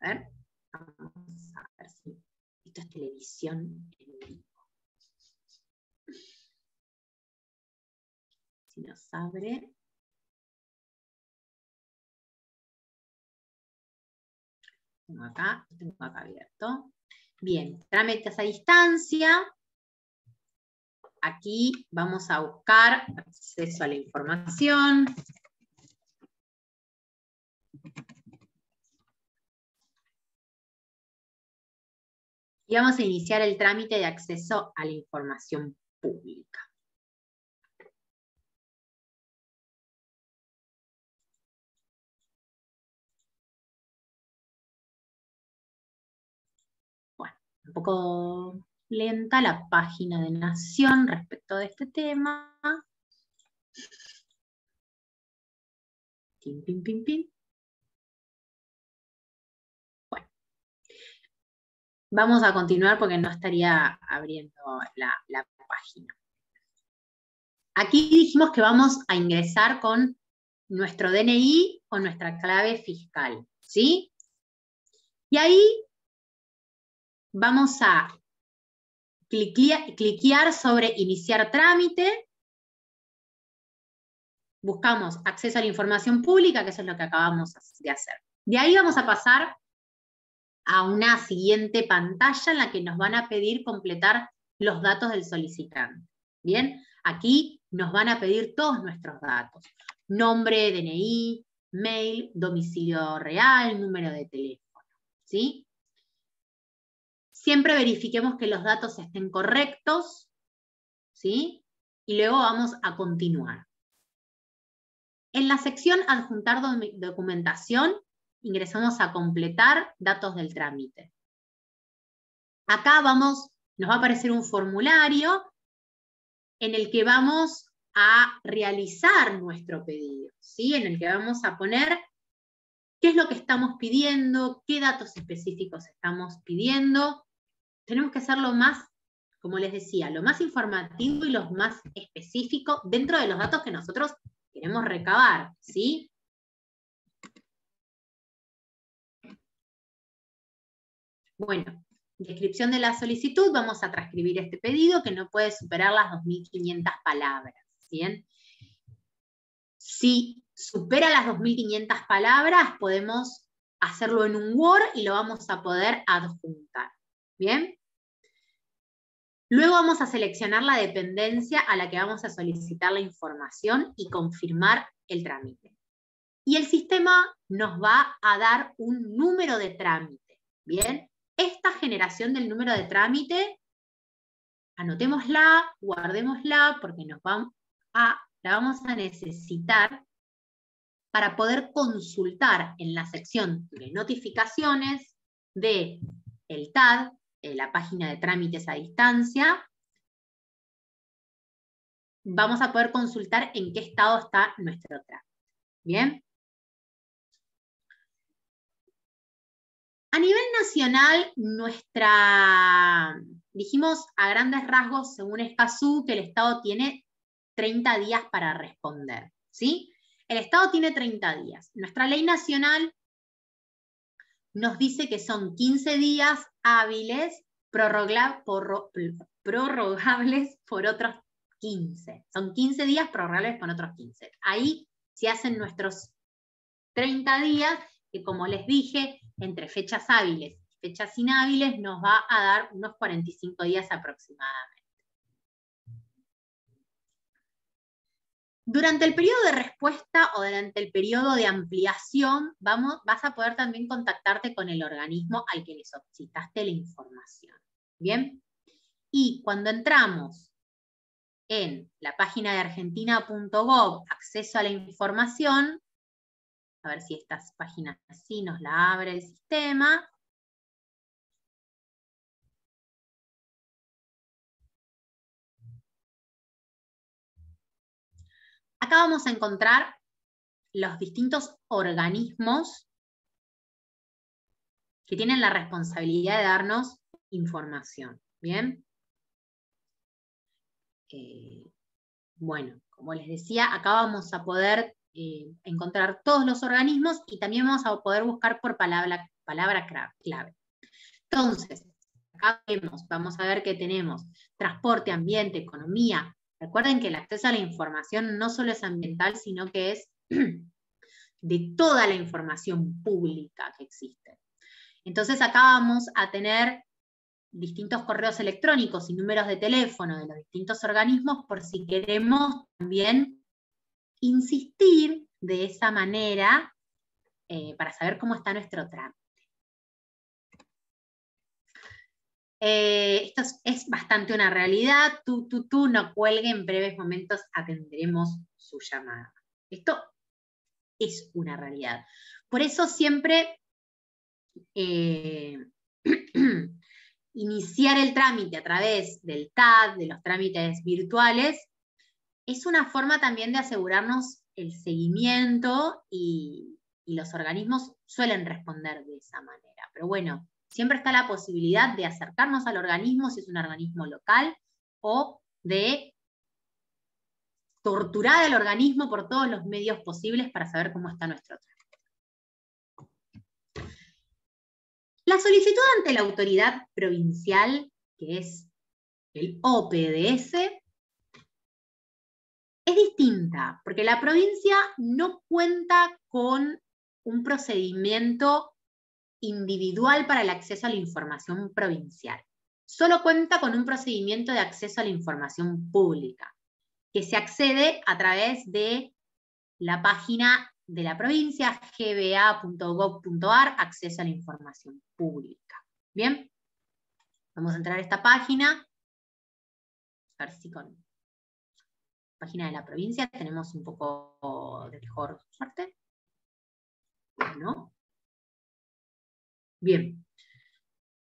A ver, vamos a ver si esto es televisión en vivo. Si nos abre. Tengo acá, tengo acá abierto. Bien, trámites a distancia. Aquí vamos a buscar acceso a la información. Y vamos a iniciar el trámite de acceso a la información pública. Bueno, un poco lenta la página de Nación respecto de este tema. Pim, pim, pim, pim. Bueno. Vamos a continuar porque no estaría abriendo la, la página. Aquí dijimos que vamos a ingresar con nuestro D N I o nuestra clave fiscal, ¿sí? Y ahí vamos a cliquear sobre iniciar trámite, buscamos acceso a la información pública, que eso es lo que acabamos de hacer. De ahí vamos a pasar a una siguiente pantalla en la que nos van a pedir completar los datos del solicitante. Bien, aquí nos van a pedir todos nuestros datos, nombre, D N I, mail, domicilio real, número de teléfono, ¿sí? Siempre verifiquemos que los datos estén correctos, ¿sí? Y luego vamos a continuar. En la sección adjuntar documentación, ingresamos a completar datos del trámite. Acá vamos, nos va a aparecer un formulario en el que vamos a realizar nuestro pedido, ¿sí? En el que vamos a poner qué es lo que estamos pidiendo, qué datos específicos estamos pidiendo. Tenemos que ser lo más, como les decía, lo más informativo y lo más específico dentro de los datos que nosotros queremos recabar, ¿sí? Bueno, descripción de la solicitud, vamos a transcribir este pedido que no puede superar las dos mil quinientas palabras, ¿bien? Si supera las dos mil quinientas palabras, podemos hacerlo en un Word y lo vamos a poder adjuntar. ¿Bien? Luego vamos a seleccionar la dependencia a la que vamos a solicitar la información y confirmar el trámite. Y el sistema nos va a dar un número de trámite. ¿Bien? Esta generación del número de trámite, anotémosla, guardémosla, porque nos va a, la vamos a necesitar para poder consultar en la sección de notificaciones del T A D, la página de trámites a distancia, vamos a poder consultar en qué estado está nuestro trámite. ¿Bien? A nivel nacional, nuestra, dijimos a grandes rasgos, según Escazú, que el Estado tiene treinta días para responder, ¿sí? El Estado tiene treinta días. Nuestra ley nacional nos dice que son quince días hábiles prorrogables por otros quince. Son quince días prorrogables por otros quince. Ahí se hacen nuestros treinta días, que como les dije, entre fechas hábiles y fechas inhábiles nos va a dar unos cuarenta y cinco días aproximadamente. Durante el periodo de respuesta o durante el periodo de ampliación, vamos, vas a poder también contactarte con el organismo al que le solicitaste la información. ¿Bien? Y cuando entramos en la página de argentina punto gob, acceso a la información, a ver si estas páginas sí nos la abre el sistema. Acá vamos a encontrar los distintos organismos que tienen la responsabilidad de darnos información. ¿Bien? Eh, bueno, como les decía, acá vamos a poder eh, encontrar todos los organismos y también vamos a poder buscar por palabra, palabra clave. Entonces, acá vemos, vamos a ver qué tenemos. Transporte, ambiente, economía. Recuerden que el acceso a la información no solo es ambiental, sino que es de toda la información pública que existe. Entonces acá vamos a tener distintos correos electrónicos y números de teléfono de los distintos organismos por si queremos también insistir de esa manera eh, para saber cómo está nuestro trámite. Eh, esto es, es bastante una realidad. Tú, tú, tú, no cuelgue, en breves momentos atenderemos su llamada. Esto es una realidad. Por eso siempre eh, iniciar el trámite a través del T A D, de los trámites virtuales, es una forma también de asegurarnos el seguimiento y, y los organismos suelen responder de esa manera. Pero bueno, siempre está la posibilidad de acercarnos al organismo, si es un organismo local, o de torturar al organismo por todos los medios posibles para saber cómo está nuestro trámite. La solicitud ante la autoridad provincial, que es el O P D S, es distinta, porque la provincia no cuenta con un procedimiento individual para el acceso a la información provincial. Solo cuenta con un procedimiento de acceso a la información pública, que se accede a través de la página de la provincia, g b a punto gov punto a r, acceso a la información pública. Bien, vamos a entrar a esta página, a ver si con la página de la provincia tenemos un poco de mejor suerte. Bueno. Bien,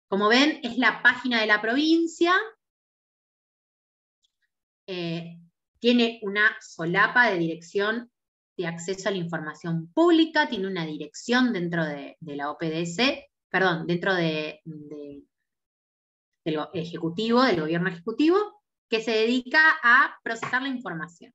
como ven, es la página de la provincia, eh, tiene una solapa de dirección de acceso a la información pública, tiene una dirección dentro de, de la O P D S, perdón, dentro de, de, del ejecutivo, del gobierno ejecutivo, que se dedica a procesar la información.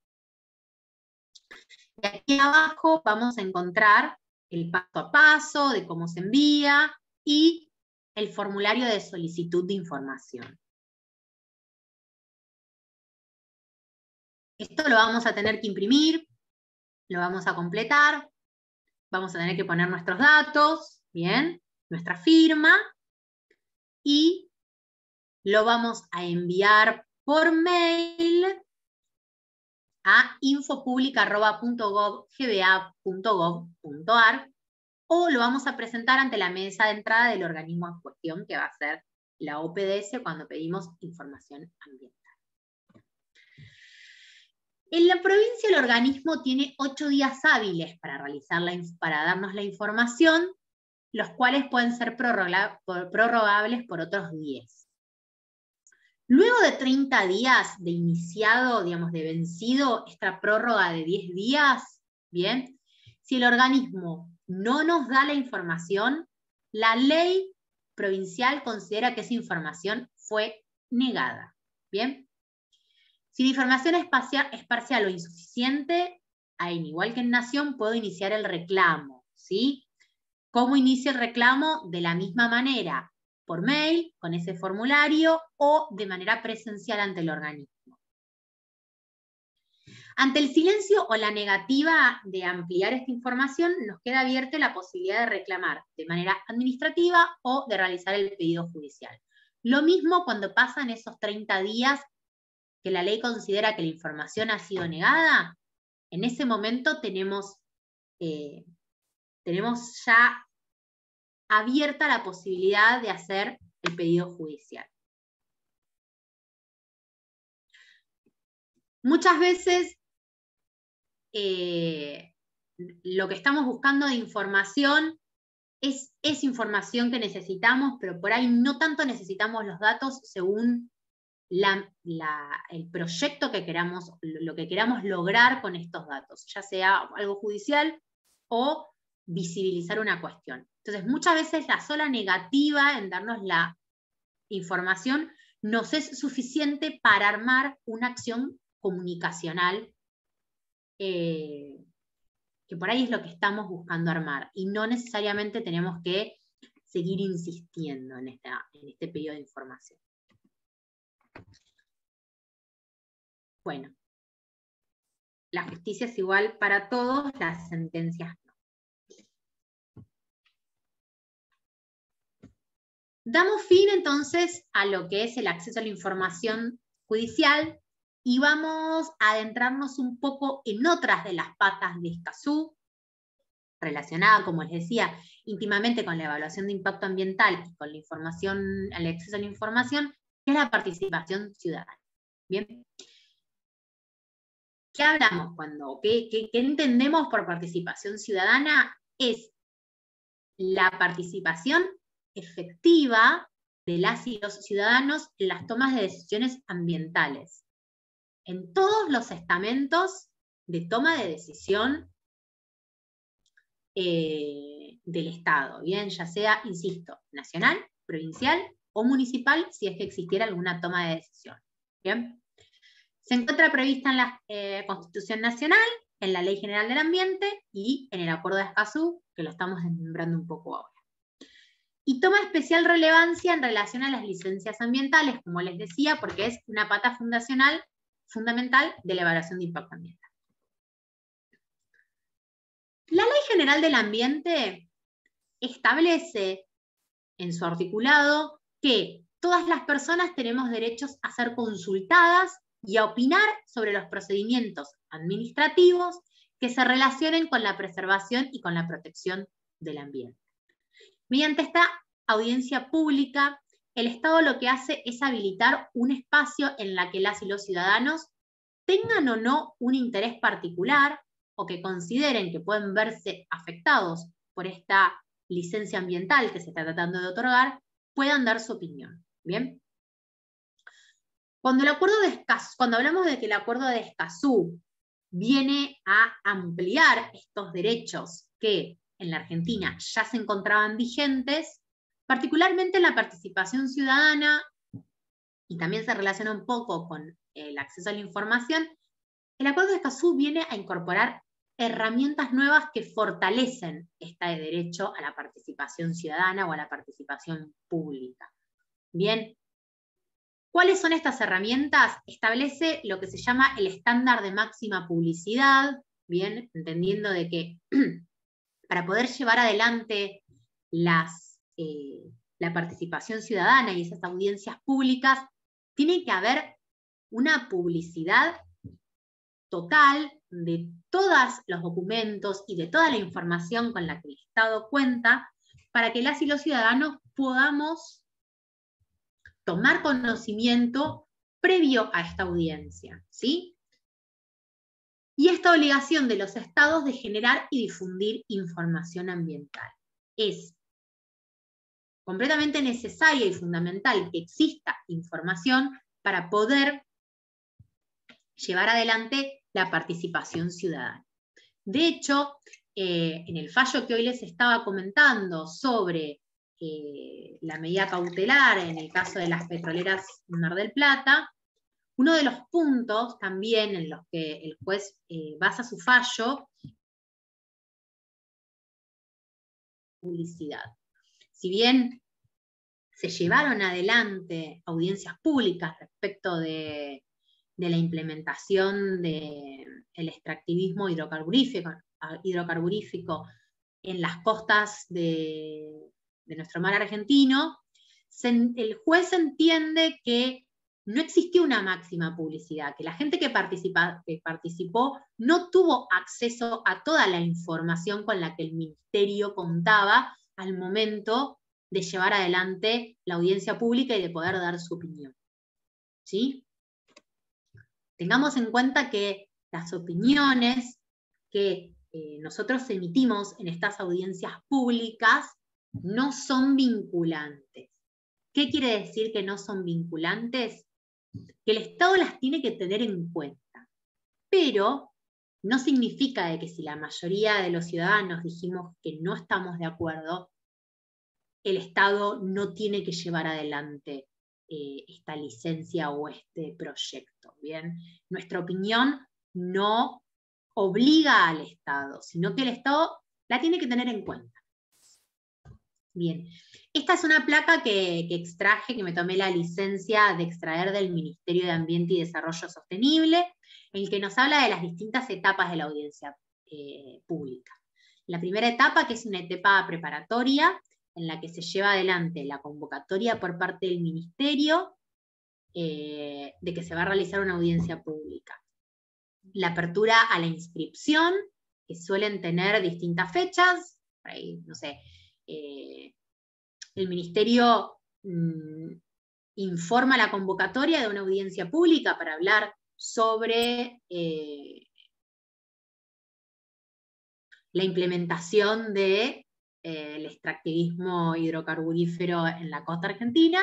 Y aquí abajo vamos a encontrar el paso a paso de cómo se envía, y el formulario de solicitud de información. Esto lo vamos a tener que imprimir, lo vamos a completar, vamos a tener que poner nuestros datos, bien, nuestra firma, y lo vamos a enviar por mail a info publica arroba g b a punto gov punto a r, o lo vamos a presentar ante la mesa de entrada del organismo en cuestión, que va a ser la O P D S cuando pedimos información ambiental. En la provincia el organismo tiene ocho días hábiles para, realizar la, para darnos la información, los cuales pueden ser prorroga, prorrogables por otros diez. Luego de treinta días de iniciado, digamos, de vencido, esta prórroga de diez días, bien, si el organismo no nos da la información, la ley provincial considera que esa información fue negada. ¿Bien? Si la información es parcial, es parcial o insuficiente, ahí, igual que en Nación, puedo iniciar el reclamo. ¿Sí? ¿Cómo inicio el reclamo? De la misma manera, por mail, con ese formulario, o de manera presencial ante el organismo. Ante el silencio o la negativa de ampliar esta información, nos queda abierta la posibilidad de reclamar de manera administrativa o de realizar el pedido judicial. Lo mismo cuando pasan esos treinta días que la ley considera que la información ha sido negada, en ese momento tenemos, eh, tenemos ya abierta la posibilidad de hacer el pedido judicial. Muchas veces Eh, lo que estamos buscando de información es, es información que necesitamos, pero por ahí no tanto necesitamos los datos según la, la, el proyecto que queramos, lo que queramos lograr con estos datos, ya sea algo judicial o visibilizar una cuestión. Entonces, muchas veces la sola negativa en darnos la información nos es suficiente para armar una acción comunicacional, eh, que por ahí es lo que estamos buscando armar, y no necesariamente tenemos que seguir insistiendo en, esta, en este pedido de información. Bueno, la justicia es igual para todos, las sentencias no. Damos fin entonces a lo que es el acceso a la información judicial y vamos a adentrarnos un poco en otras de las patas de Escazú, relacionada, como les decía, íntimamente con la evaluación de impacto ambiental y con la información, el acceso a la información, que es la participación ciudadana. ¿Bien? ¿Qué hablamos cuando? ¿Qué, qué, qué entendemos por participación ciudadana? Es la participación efectiva de las y los ciudadanos en las tomas de decisiones ambientales, en todos los estamentos de toma de decisión eh, del Estado, bien, ya sea, insisto, nacional, provincial o municipal, si es que existiera alguna toma de decisión. Bien. Se encuentra prevista en la eh, Constitución Nacional, en la Ley General del Ambiente y en el Acuerdo de Escazú, que lo estamos nombrando un poco ahora. Y toma especial relevancia en relación a las licencias ambientales, como les decía, porque es una pata fundacional, fundamental de la evaluación de impacto ambiental. La Ley General del Ambiente establece en su articulado que todas las personas tenemos derechos a ser consultadas y a opinar sobre los procedimientos administrativos que se relacionen con la preservación y con la protección del ambiente. Mediante esta audiencia pública, el Estado lo que hace es habilitar un espacio en la que las y los ciudadanos tengan o no un interés particular o que consideren que pueden verse afectados por esta licencia ambiental que se está tratando de otorgar, puedan dar su opinión. ¿Bien? Cuando, el acuerdo de Escazú, cuando hablamos de que el acuerdo de Escazú viene a ampliar estos derechos que en la Argentina ya se encontraban vigentes, particularmente en la participación ciudadana, y también se relaciona un poco con el acceso a la información, el Acuerdo de Escazú viene a incorporar herramientas nuevas que fortalecen este derecho a la participación ciudadana o a la participación pública. Bien, ¿cuáles son estas herramientas? Establece lo que se llama el estándar de máxima publicidad, bien, entendiendo de que para poder llevar adelante las, eh, la participación ciudadana y esas audiencias públicas, tiene que haber una publicidad total de todos los documentos y de toda la información con la que el Estado cuenta, para que las y los ciudadanos podamos tomar conocimiento previo a esta audiencia, ¿sí? Y esta obligación de los estados de generar y difundir información ambiental. Es completamente necesaria y fundamental que exista información para poder llevar adelante la participación ciudadana. De hecho, eh, en el fallo que hoy les estaba comentando sobre eh, la medida cautelar en el caso de las petroleras Mar del Plata, uno de los puntos también en los que el juez eh, basa su fallo, publicidad. Si bien se llevaron adelante audiencias públicas respecto de, de la implementación del extractivismo hidrocarburífico, hidrocarburífico en las costas de, de nuestro mar argentino, se, el juez entiende que no existió una máxima publicidad, que la gente que, participa, que participó no tuvo acceso a toda la información con la que el Ministerio contaba al momento de llevar adelante la audiencia pública y de poder dar su opinión. ¿Sí? Tengamos en cuenta que las opiniones que eh, nosotros emitimos en estas audiencias públicas no son vinculantes. ¿Qué quiere decir que no son vinculantes? Que el Estado las tiene que tener en cuenta, pero no significa de que si la mayoría de los ciudadanos dijimos que no estamos de acuerdo, el Estado no tiene que llevar adelante eh, esta licencia o este proyecto. Bien, nuestra opinión no obliga al Estado, sino que el Estado la tiene que tener en cuenta. Bien, esta es una placa que, que extraje, que me tomé la licencia de extraer del Ministerio de Ambiente y Desarrollo Sostenible, en el que nos habla de las distintas etapas de la audiencia eh, pública. La primera etapa, que es una etapa preparatoria, en la que se lleva adelante la convocatoria por parte del Ministerio eh, de que se va a realizar una audiencia pública. La apertura a la inscripción, que suelen tener distintas fechas, por ahí, no sé, Eh, el Ministerio mm, informa la convocatoria de una audiencia pública para hablar sobre eh, la implementación del eh, extractivismo hidrocarburífero en la costa argentina.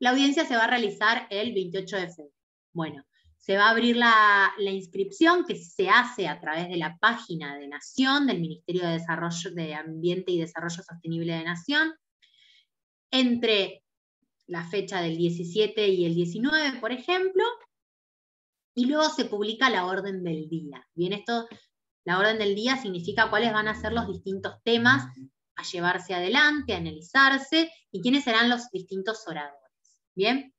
La audiencia se va a realizar el veintiocho de febrero. Bueno, se va a abrir la, la inscripción, que se hace a través de la página de Nación, del Ministerio de, Desarrollo, de Ambiente y Desarrollo Sostenible de Nación, entre la fecha del diecisiete y el diecinueve, por ejemplo, y luego se publica la orden del día. Bien, esto, la orden del día significa cuáles van a ser los distintos temas a llevarse adelante, a analizarse, y quiénes serán los distintos oradores. Bien.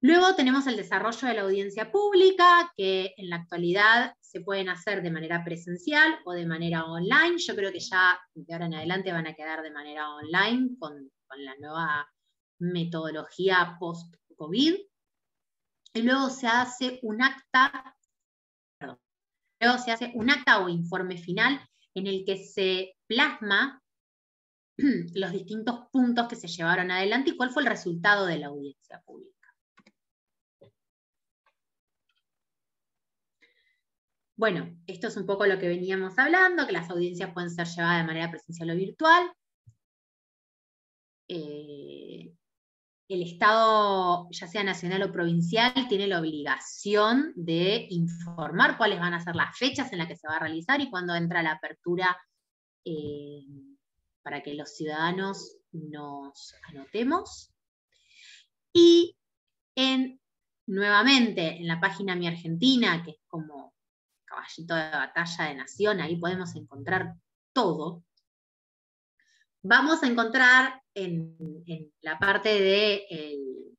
Luego tenemos el desarrollo de la audiencia pública, que en la actualidad se pueden hacer de manera presencial o de manera online. Yo creo que ya de ahora en adelante van a quedar de manera online con, con la nueva metodología post-COVID. Y luego se hace un acta, perdón, luego se hace un acta o informe final en el que se plasma los distintos puntos que se llevaron adelante y cuál fue el resultado de la audiencia pública. Bueno, esto es un poco lo que veníamos hablando, que las audiencias pueden ser llevadas de manera presencial o virtual. Eh, el Estado, ya sea nacional o provincial, tiene la obligación de informar cuáles van a ser las fechas en las que se va a realizar y cuándo entra la apertura eh, para que los ciudadanos nos anotemos. Y en, nuevamente, en la página Mi Argentina, que es como caballito de batalla de Nación, ahí podemos encontrar todo. Vamos a encontrar en, en la parte de el,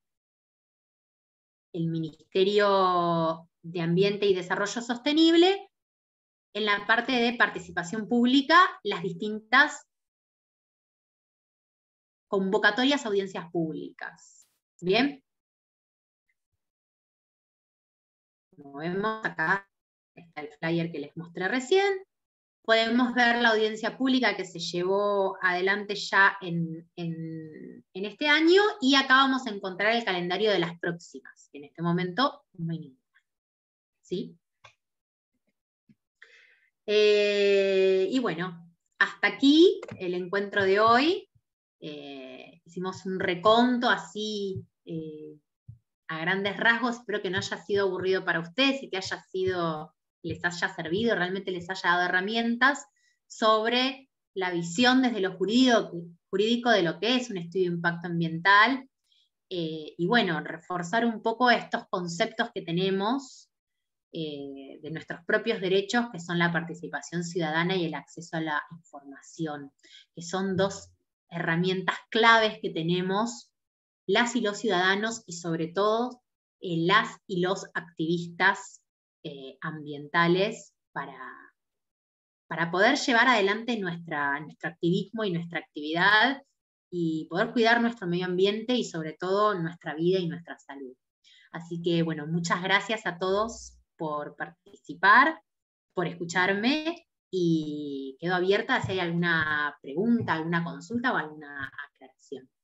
el Ministerio de Ambiente y Desarrollo Sostenible, en la parte de participación pública, las distintas convocatorias a audiencias públicas. Bien. Como vemos acá, está el flyer que les mostré recién. Podemos ver la audiencia pública que se llevó adelante ya en, en, en este año, y acá vamos a encontrar el calendario de las próximas. En este momento no hay ninguna. ¿Sí? Eh, y bueno, hasta aquí el encuentro de hoy. Eh, hicimos un reconto así eh, a grandes rasgos. Espero que no haya sido aburrido para ustedes y que haya sido... les haya servido, realmente les haya dado herramientas sobre la visión desde lo jurídico, jurídico de lo que es un estudio de impacto ambiental, eh, y bueno, reforzar un poco estos conceptos que tenemos eh, de nuestros propios derechos, que son la participación ciudadana y el acceso a la información, que son dos herramientas claves que tenemos las y los ciudadanos, y sobre todo eh, las y los activistas Eh, ambientales para, para poder llevar adelante nuestra, nuestro activismo y nuestra actividad, y poder cuidar nuestro medio ambiente y sobre todo nuestra vida y nuestra salud. Así que bueno, muchas gracias a todos por participar, por escucharme, y quedo abierta si hay alguna pregunta, alguna consulta o alguna aclaración.